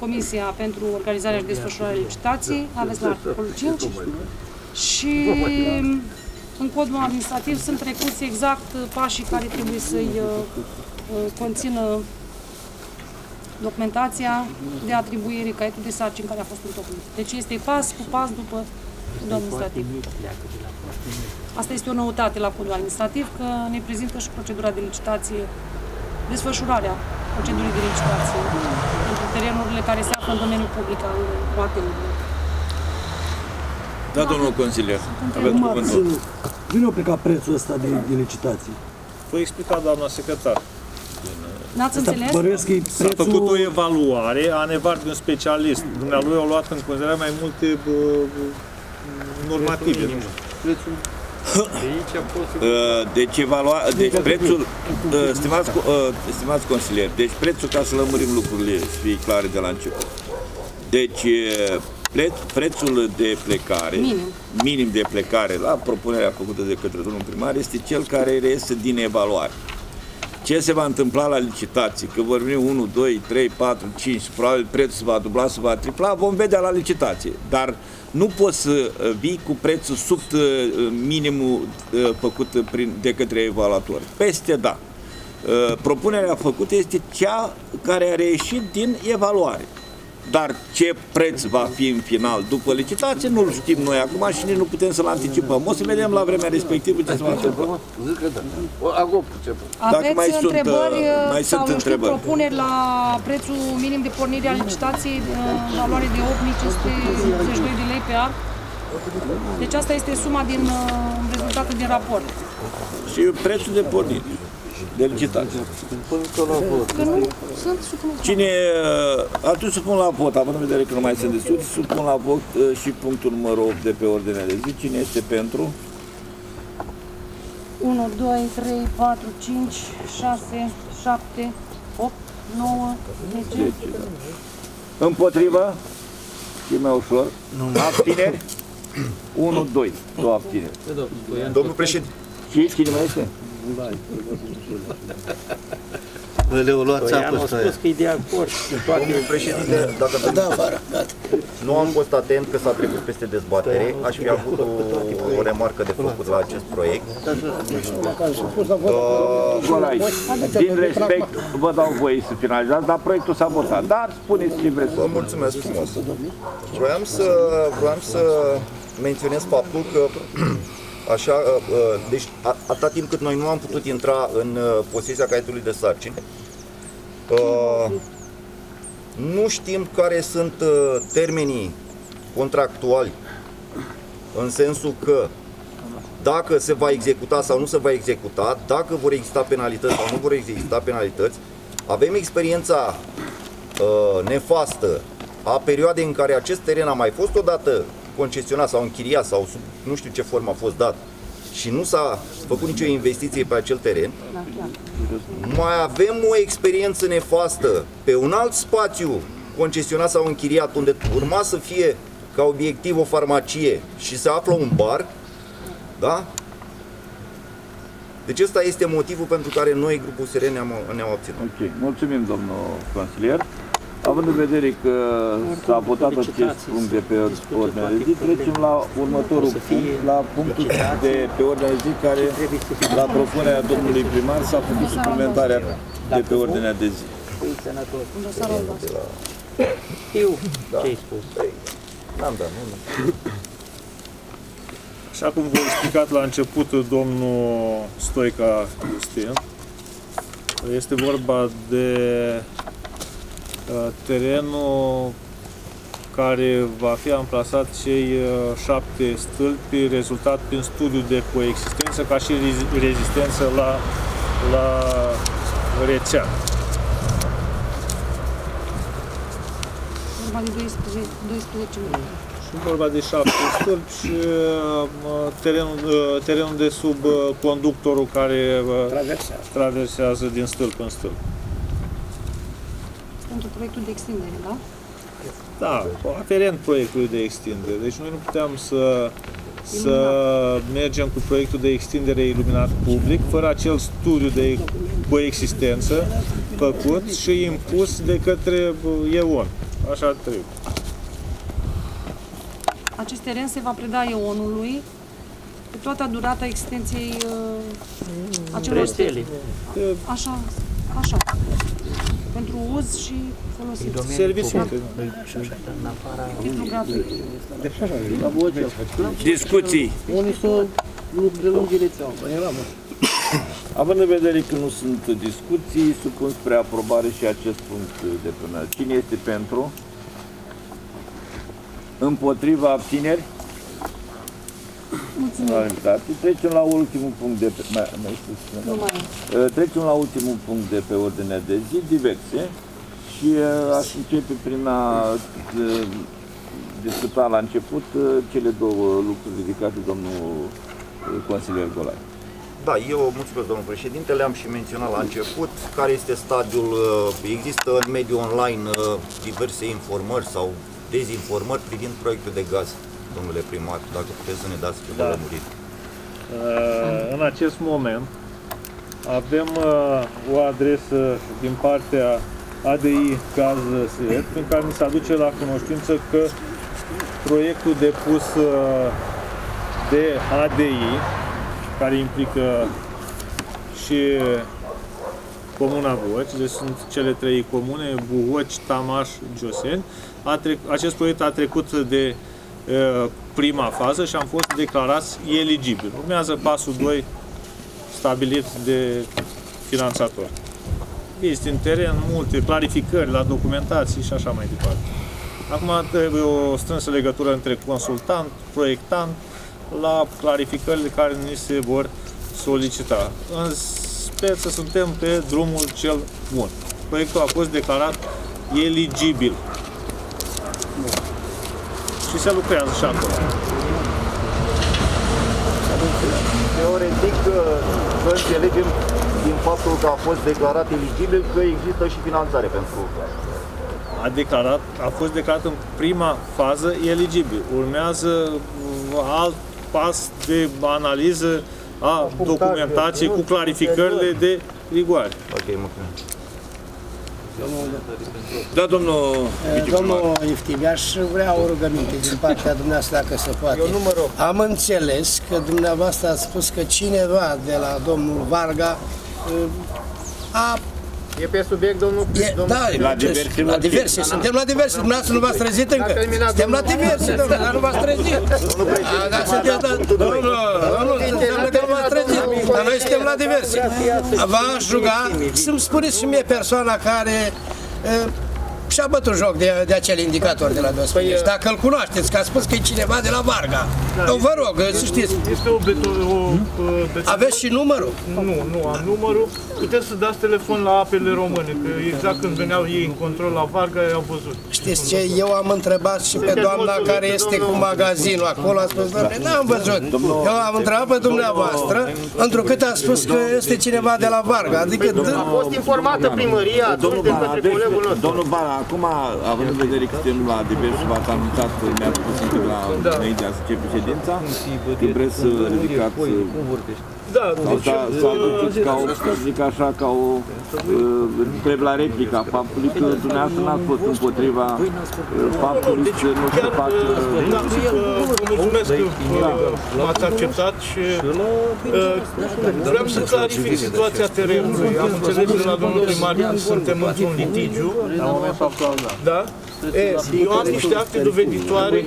Comisia pentru organizarea și desfășurarea licitației, aveți la articolul 5, și în codul administrativ sunt trecuți exact pașii care trebuie să-i conțină documentația de atribuire, caietul de sarcini care a fost întocmit. Deci este pas cu pas după codul administrativ. Asta este o noutate la codul administrativ, că ne prezintă și procedura de licitație, desfășurarea procedurii de licitație pentru terenurile care se află în domeniul public al Bacăului. Da, domnul consilier, aveți cuvântul. Nu ne-a plecat prețul ăsta de licitație. Vă explica doamna secretar. N-ați înțeles? S-a făcut o evaluare a nevoie de un specialist. Dumnealui au luat în considerare mai multe normative. Prețul? Deci prețul, stimați consilieri, deci prețul, ca să lămurim lucrurile, să fie clare de la început. Deci prețul de plecare, minim de plecare la propunerea făcută de către domnul primar, este cel care reiese din evaluare. Ce se va întâmpla la licitație? Că vorbim 1, 2, 3, 4, 5, probabil prețul se va dubla, se va tripla, vom vedea la licitație. Dar nu poți să vii cu prețul sub minimul făcut de către evaluatori. Peste, da. Propunerea făcută este cea care a reieșit din evaluare. Dar ce preț va fi în final după licitație, nu-l știm noi acum și nici nu putem să-l anticipăm. O să vedem la vremea respectivă ce se va întâmpla. Dacă mai sunt întrebări sau propuneri la prețul minim de pornire a licitației, valoare de 8.582 de lei pe an. Deci asta este suma din rezultatul din raport. Și prețul de pornire. De licitație. Cine, atunci supun la vot, având în vedere că nu mai sunt discuții, supun la vot și punctul numărul 8 de pe ordinea de zi. Cine este pentru? 1, 2, 3, 4, 5, 6, 7, 8, 9, 10. Împotriva? E mai ușor. Abțineri? 1, 2. Două abțineri. Domnul președinte. Cine mai este? Le-au luat țapă ăsta. Am spus că e de acord cu toate. Președinte, dacă nu am fost atent că s-a trecut peste dezbatere, aș fi avut o remarcă de făcut la acest proiect. Din respect, vă dau voie să finalizați, dar proiectul s-a votat. Dar spuneți ce vreți. Vă mulțumesc frumos. Vreau să menționez faptul că așa, deci atâta timp cât noi nu am putut intra în posesia caietului de sarcini, nu știm care sunt termenii contractuali, în sensul că dacă se va executa sau nu se va executa, dacă vor exista penalități sau nu vor exista penalități. Avem experiența nefastă a perioadei în care acest teren a mai fost odată concesionat sau închiriat sau sub, nu știu ce formă a fost dat și nu s-a făcut nicio investiție pe acel teren. Mai avem o experiență nefastă pe un alt spațiu concesionat sau închiriat, unde urma să fie ca obiectiv o farmacie și se află un bar, da? Deci ăsta este motivul pentru care noi, grupul SR, ne-am obținut. Ok, mulțumim, domnul consilier. Având în vedere că s-a votat acest punct de pe ordinea de zi, trecem la următorul punct, la punctul de pe ordinea de zi care, la propunerea domnului primar, s-a făcut suplimentarea de pe ordinea de zi. Așa cum v-a explicat la început domnul Stoica Justin, este vorba de terenul care va fi amplasat cei 7 stâlpi rezultat prin studiu de coexistență ca și rezistență la rețea. Vorba de 12 metri. Vorba de 7 stâlpi și terenul de sub conductorul care traversează din stâlp în stâlp. Pentru proiectul de extindere, da? Da, aferent proiectului de extindere. Deci noi nu puteam să mergem cu proiectul de extindere iluminat public fără acel studiu de coexistență făcut și impus de către E.ON. Așa trebuie. Acest teren se va preda E.ON-ului pe toată durata extensiei acelor stele. Așa, așa. Pentru uz și folosit. Serviciul. Discuții. Având în vedere că nu sunt discuții, supun spre aprobare și acest punct de până. Cine este pentru? Împotriva, abțineri? Trecem la ultimul punct de pe... Trecem la ultimul punct de pe ordinea de zi, diverse, și aș începe prin a discuta la început cele două lucruri ridicate de domnul consilier Golai. Da, eu mulțumesc, domnul președinte, le-am și menționat la început care este stadiul. Există în mediul online diverse informări sau dezinformări privind proiectul de gaz. Domnule primar, dacă puteți să ne dați ceva lămuriri. În acest moment avem o adresă din partea ADI Caz Sivet, prin care mi se aduce la cunoștință că proiectul depus de ADI, care implică și Comuna Buhoci, deci sunt cele 3 comune, Buhoci, Tamaș, Joseni, acest proiect a trecut de prima fază și am fost declarați eligibili. Urmează pasul 2 stabilit de finanțator. Este în teren multe clarificări la documentații și așa mai departe. Acum trebuie o strânsă legătură între consultant, proiectant, la clarificările care ni se vor solicita. În speță suntem pe drumul cel bun. Proiectul a fost declarat eligibil. Și se lucrează și acolo. Teoretic, să înțelegem din faptul că a fost declarat eligibil că există și finanțare pentru... A fost declarat în prima fază eligibil. Urmează alt pas de analiză a documentației cu clarificările de rigoare. Ok, mulțumesc. Da, domnul Ieftim, aș vrea o rugăminte din partea dumneavoastră, dacă se poate. Eu nu mă rog. Am înțeles că dumneavoastră ați spus că cineva de la domnul Varga a... E pe subiect, domnul... Da, la diverse. Suntem la diverse. Dumneavoastră nu v-ați trezit încă. Suntem la diverse, domnule, dar nu v-ați trezit. Domnul, înseamnă că nu v-ați trezit. Dar noi suntem la diverse. V-aș ruga să-mi spuneți și mie persoana care... și-a bătut joc de acel indicator de la Dospinești. Dacă îl cunoașteți, că a spus că e cineva de la Varga. Eu vă rog, să știți. Este o aveți și numărul? Nu am numărul. Puteți să dați telefon la Apele Române, că exact când veneau ei în control la Varga, i-au văzut. Știți ce? Eu am întrebat și pe doamna care este cu magazinul acolo, a spus, doamne, n-am văzut. Eu am întrebat pe dumneavoastră, întrucât a spus că este cineva de la Varga. Adică... A fost informată primăria atunci de către colegul nostru. Acum, având în vedere că suntem la divers, v-ați anunțat, mi-a spus la înainte a începe ședința, că vreți să ridicați... Da, zic așa, ca o întreb la replica faptului că dumneavoastră n-ați fost împotriva faptului că nu se facă... Mulțumesc că m-ați acceptat și vreau să clarific situația terenului. Am înțeles de la domnul primar că suntem într-un litigiu. Da? Eu am niște acte doveditoare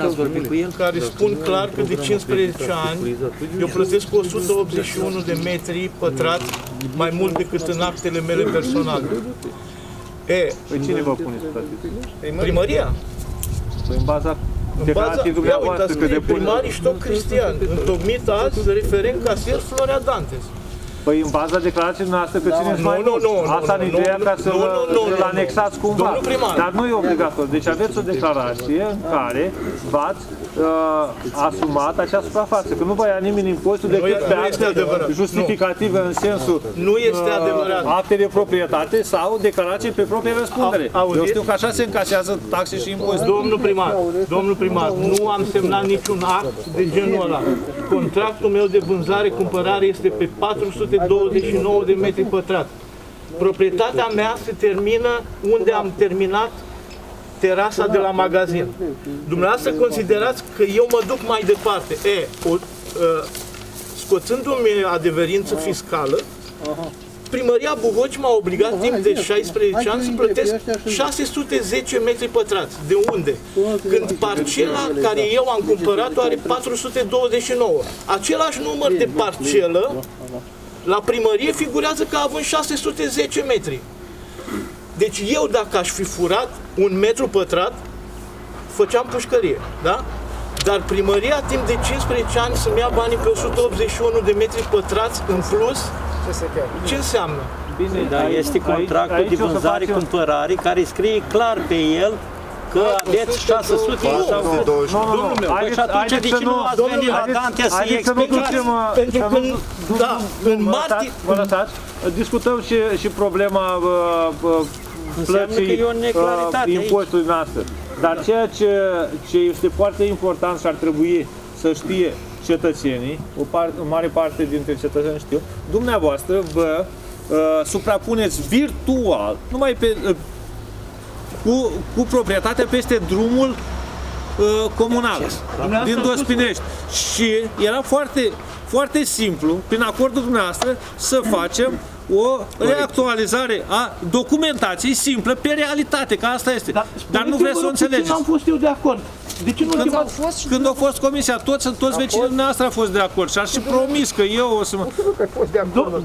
care spun clar că de 15 ani eu plătesc 181 de metri pătrați mai mult decât în actele mele personale. Păi cine vă puneți plătiți? Primăria. În baza declarației dumneavoastră că depuneți. Primarii și tot Cristian, întocmit azi referent casier Florea Dantes. Păi în baza declarației noastre că țineți mai mult. Asta în ideea ca să-l anexați cumva. Dar nu e obligatoriu. Deci aveți o declarație în care v-ați asumat acea suprafață. Că nu vă ia nimeni impostul decât pe acte justificative în sensul acte de proprietate sau declarații pe proprie răspundere. Eu știu că așa se încasează taxe și impozite. Domnul primar, nu am semnat niciun act de genul ăla. Contractul meu de vânzare-cumpărare este pe 429 de metri pătrați. Proprietatea mea se termină unde am terminat terasa de la magazin. Dumneavoastră considerați că eu mă duc mai departe. Scoțându-mi adeverință fiscală, Primăria Buhoci m-a obligat timp de 16 ani să plătesc 610 metri pătrați. De unde? Când parcela care eu am cumpărat-o are 429. Același număr de parcelă la primărie figurează ca având 610 metri. Deci eu dacă aș fi furat un metru pătrat, făceam pușcărie, da? Dar primăria timp de 15 ani să-mi ia banii pe 181 de metri pătrați în plus, ce înseamnă? Bine, dar este contractul de vânzare-cumpărare care scrie clar pe el că aveți 600 sau... Domnul meu, și atunci de ce nu ați venit la Dantea să-i explicați? Pentru că, da, în martie... Vă lăsați, discutăm și problema plății impozitului noastră. Dar ceea ce este foarte important și ar trebui să știe cetățenii, o mare parte dintre cetățeni știu, dumneavoastră vă suprapuneți virtual, numai pe... cu proprietatea peste drumul comunal din Dospinești. Și era foarte, foarte simplu, prin acordul dumneavoastră, să facem o reactualizare a documentației simplă pe realitate, că asta este. Dar nu vreți să o înțelegeți. Am fost eu de acord. Când a fost comisia, toți vecinii dumneavoastră au fost de acord și aș și promis că eu o să mă...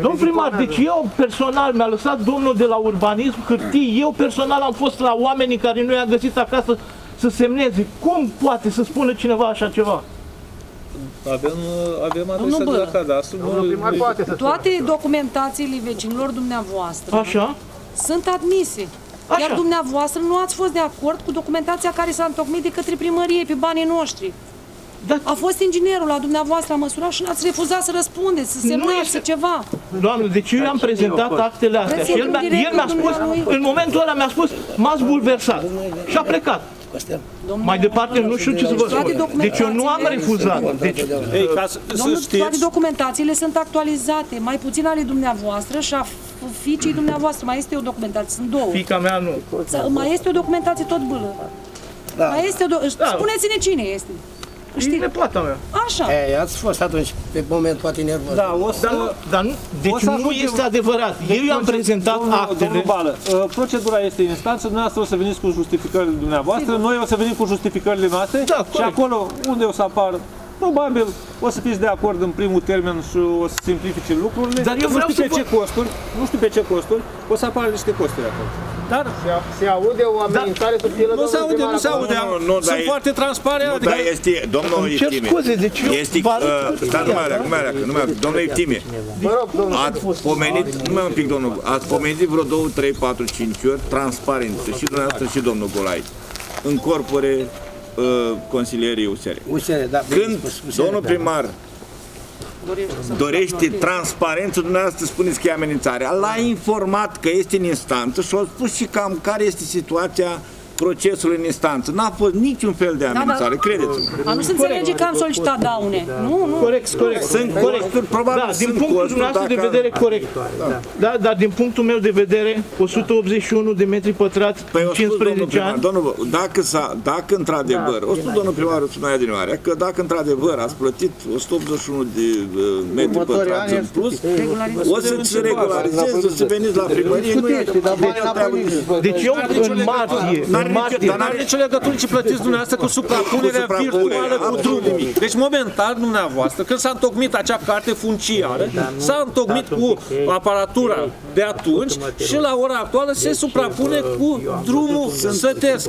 Domn primar, deci eu personal mi-a lăsat domnul de la urbanism hârtii, eu personal am fost la oamenii care nu i-a găsit acasă să semneze. Cum poate să spună cineva așa ceva? Avem adresa de la cadastru. Toate documentațiile vecinilor dumneavoastră sunt admise. Iar dumneavoastră nu ați fost de acord cu documentația care s-a întocmit de către primărie pe banii noștri. A fost inginerul la dumneavoastră, a măsurat și n-ați refuzat să răspundeți, să semnați ceva. Doamne, deci eu am prezentat actele astea și el mi-a spus, în momentul ăla mi-a spus, m-ați bulversat și a plecat. astea. Mai departe, nu știu ce să vă spun. Deci eu nu am refuzat. Toate documentațiile sunt actualizate, mai puțin ale dumneavoastră și a fiicei dumneavoastră. Mai este o documentație, sunt două. Fiica mea nu. Mai este o documentație tot bâlă. Mai este o documentație. Spuneți-ne cine este. E nepoata mea. Așa. Ați fost atunci, pe moment, poate nervos. Da, o să... Dar nu, deci nu este adevărat. Eu i-am prezentat actele. Procedura este în instanță, dumneavoastră o să veniți cu justificările dumneavoastră, noi o să venim cu justificările noastre și acolo unde o să apară, probabil o să fiți de acord în primul termen și o să simplifice lucrurile. Dar eu vreau să văd ce costuri, nu știu pe ce costuri, o să apară niște costuri acolo. Dar se aude o amenințare subtilă. Nu se aude, nu se aude. Sunt foarte transparent. Da, este domnul Ieftime. Este domnul Ieftime. Ați pomenit, numai un pic domnul, ați pomenit vreo 2, 3, 4, 5 ori transparență și dumneavoastră și domnul Golai. În corpore consilierii USR. Când domnul primar dorește transparență, dumneavoastră spuneți că e amenințarea. L-a informat că este în instanță și a spus și cam care este situația procesului în instanță. N-a fost niciun fel de amenințare, credeți-mă. Nu se înțelege că am solicitat daune. Nu, nu. Corect, corect. Sunt corecturi, probabil. Da, din punctul dumneavoastră de vedere, corect. Da, dar din punctul meu de vedere, 181 de metri pătrați, 15 ani. Domnul, dacă într-adevăr, o spus domnul primar, spunea din oare, că dacă într-adevăr ați plătit 181 de metri pătrați în plus, o să-ți regularizezi, o să veniți la primărie. Deci eu în martie, dar n-are nicio legătură ce plătiți dumneavoastră cu suprapunerea virtuală cu drumul. Deci, momentan, dumneavoastră, când s-a întocmit acea carte funciară, s-a întocmit cu aparatura de atunci și la ora actuală se suprapune cu drumul sătesc.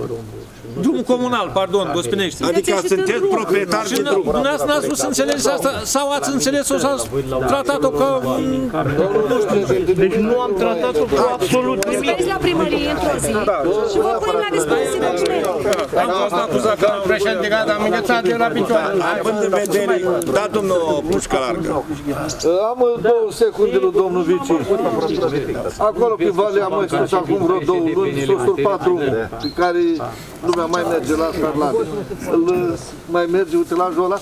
Drumul comunal, pardon, Dospinești. Adică sunteți proprietari de drum. Dumneavoastră n-ați vrut să înțelegeți asta sau ați înțeles-o sau ați tratat-o ca... Deci nu am tratat-o cu absolut nimic. Să veniți la primărie într-o zi și vă punem la dispoziție cine. Am fost acuzat că președinte Gada am înghețat de la picioare. Având în vedere... Da, domnul Pușca Largă. Am 2 secunde lui domnul Vici. Acolo pe vale am expus acum vreo 2 luni, sosul 4, pe care lumea mai merge la Scarlate. Mai merge utilajul ăla?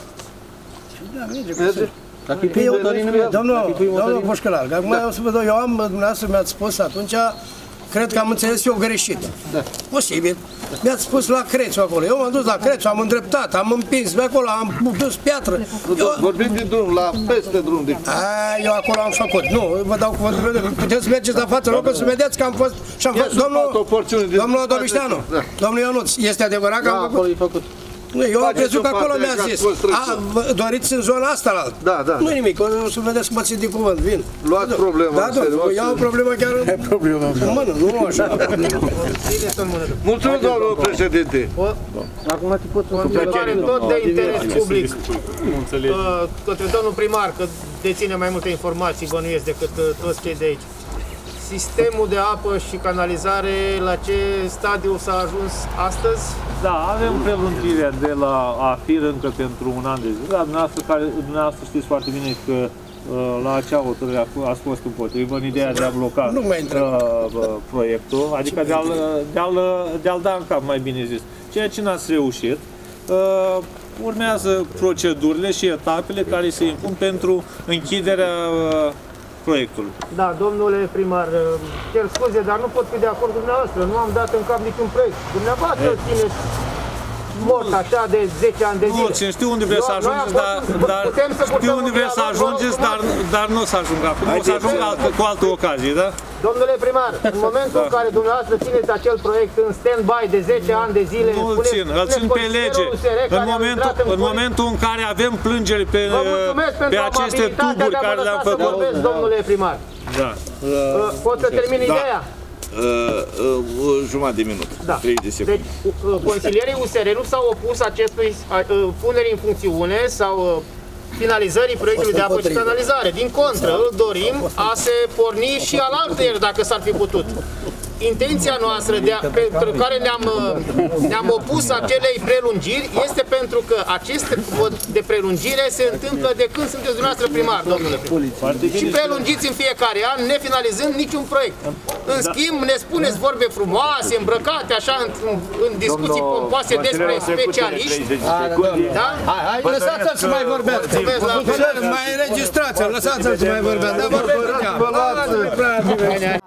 Merge? Domnul Pușcă Largă, acum o să vă dau, eu am, dumneavoastră mi-ați spus atunci, cred că am înțeles eu greșit. Posibil. Mi-ați spus la Crețu acolo. Eu m-am dus la Crețu, am îndreptat, am împins pe acolo, am dus piatră. Vorbim de drum, la peste drum. Eu acolo am făcut. Nu, vă dau cuvântul. Puteți mergeți la față, rog, să vedeți că am fost și am fost. Domnul Odovișteanu, domnul Ionuț, este adevărat că am făcut? Eu am crezut că acolo mi-a zis. Doriți în zona asta la altă? Da. Nu nimic, o să vedeți cum mă țin din cuvânt, vin. Luați problema. Da, domnule, iau o problemă chiar în mână, nu așa. Mulțumesc, domnul președinte. Acum te pot să-mi spun. Tot de interes public. Către domnul primar, că deține mai multe informații, bănuiesc, decât toți cei de aici. Sistemul de apă și canalizare, la ce stadiu s-a ajuns astăzi? Da, avem prelungirea de la AFIR încă pentru 1 an de zi. Dar dumneavoastră știți foarte bine că la acea hotărâre ați fost împotrivă în ideea de a bloca proiectul, adică de a-l da în cap, mai bine zis. Ceea ce n-ați reușit. Urmează procedurile și etapele care se impun pentru închiderea proiectul. Da, domnule primar, cer scuze, dar nu pot fi de acord cu dumneavoastră, nu am dat în cap niciun proiect. Dumneavoastră țineți mort așa de 10 ani de zile. Nu, știu unde vreți să ajungeți, dar nu o să ajung acum, o să ajung cu altă ocazie, da? Domnule primar, în momentul în care dumneavoastră țineți acel proiect în stand-by de 10 ani de zile... Nu îl țin, îl țin pe lege. În momentul în care avem plângeri pe aceste tuburi care le-am făcut... Domnule primar, pot să termin ideea? Jumătate de minut, 30 de secunde. Deci, consilierii USR nu s-au opus acestui puneri în funcțiune sau... finalizării proiectului de apă și canalizare. Din contră, îl dorim a se porni și alaltăieri, dacă s-ar fi putut. intenția noastră pentru care ne-am opus acelei prelungiri este pentru că aceste de prelungire se întâmplă de când sunteți dumneavoastră primar, domnule primar. Și prelungiți în fiecare an, nefinalizând niciun proiect. În schimb, ne spuneți vorbe frumoase, îmbrăcate, așa, în discuții pompoase despre specialiști. Da? Hai, lăsați-l să mai vorbească. Mai înregistrați-l, lăsați-l să mai vorbească. Dar vorbească.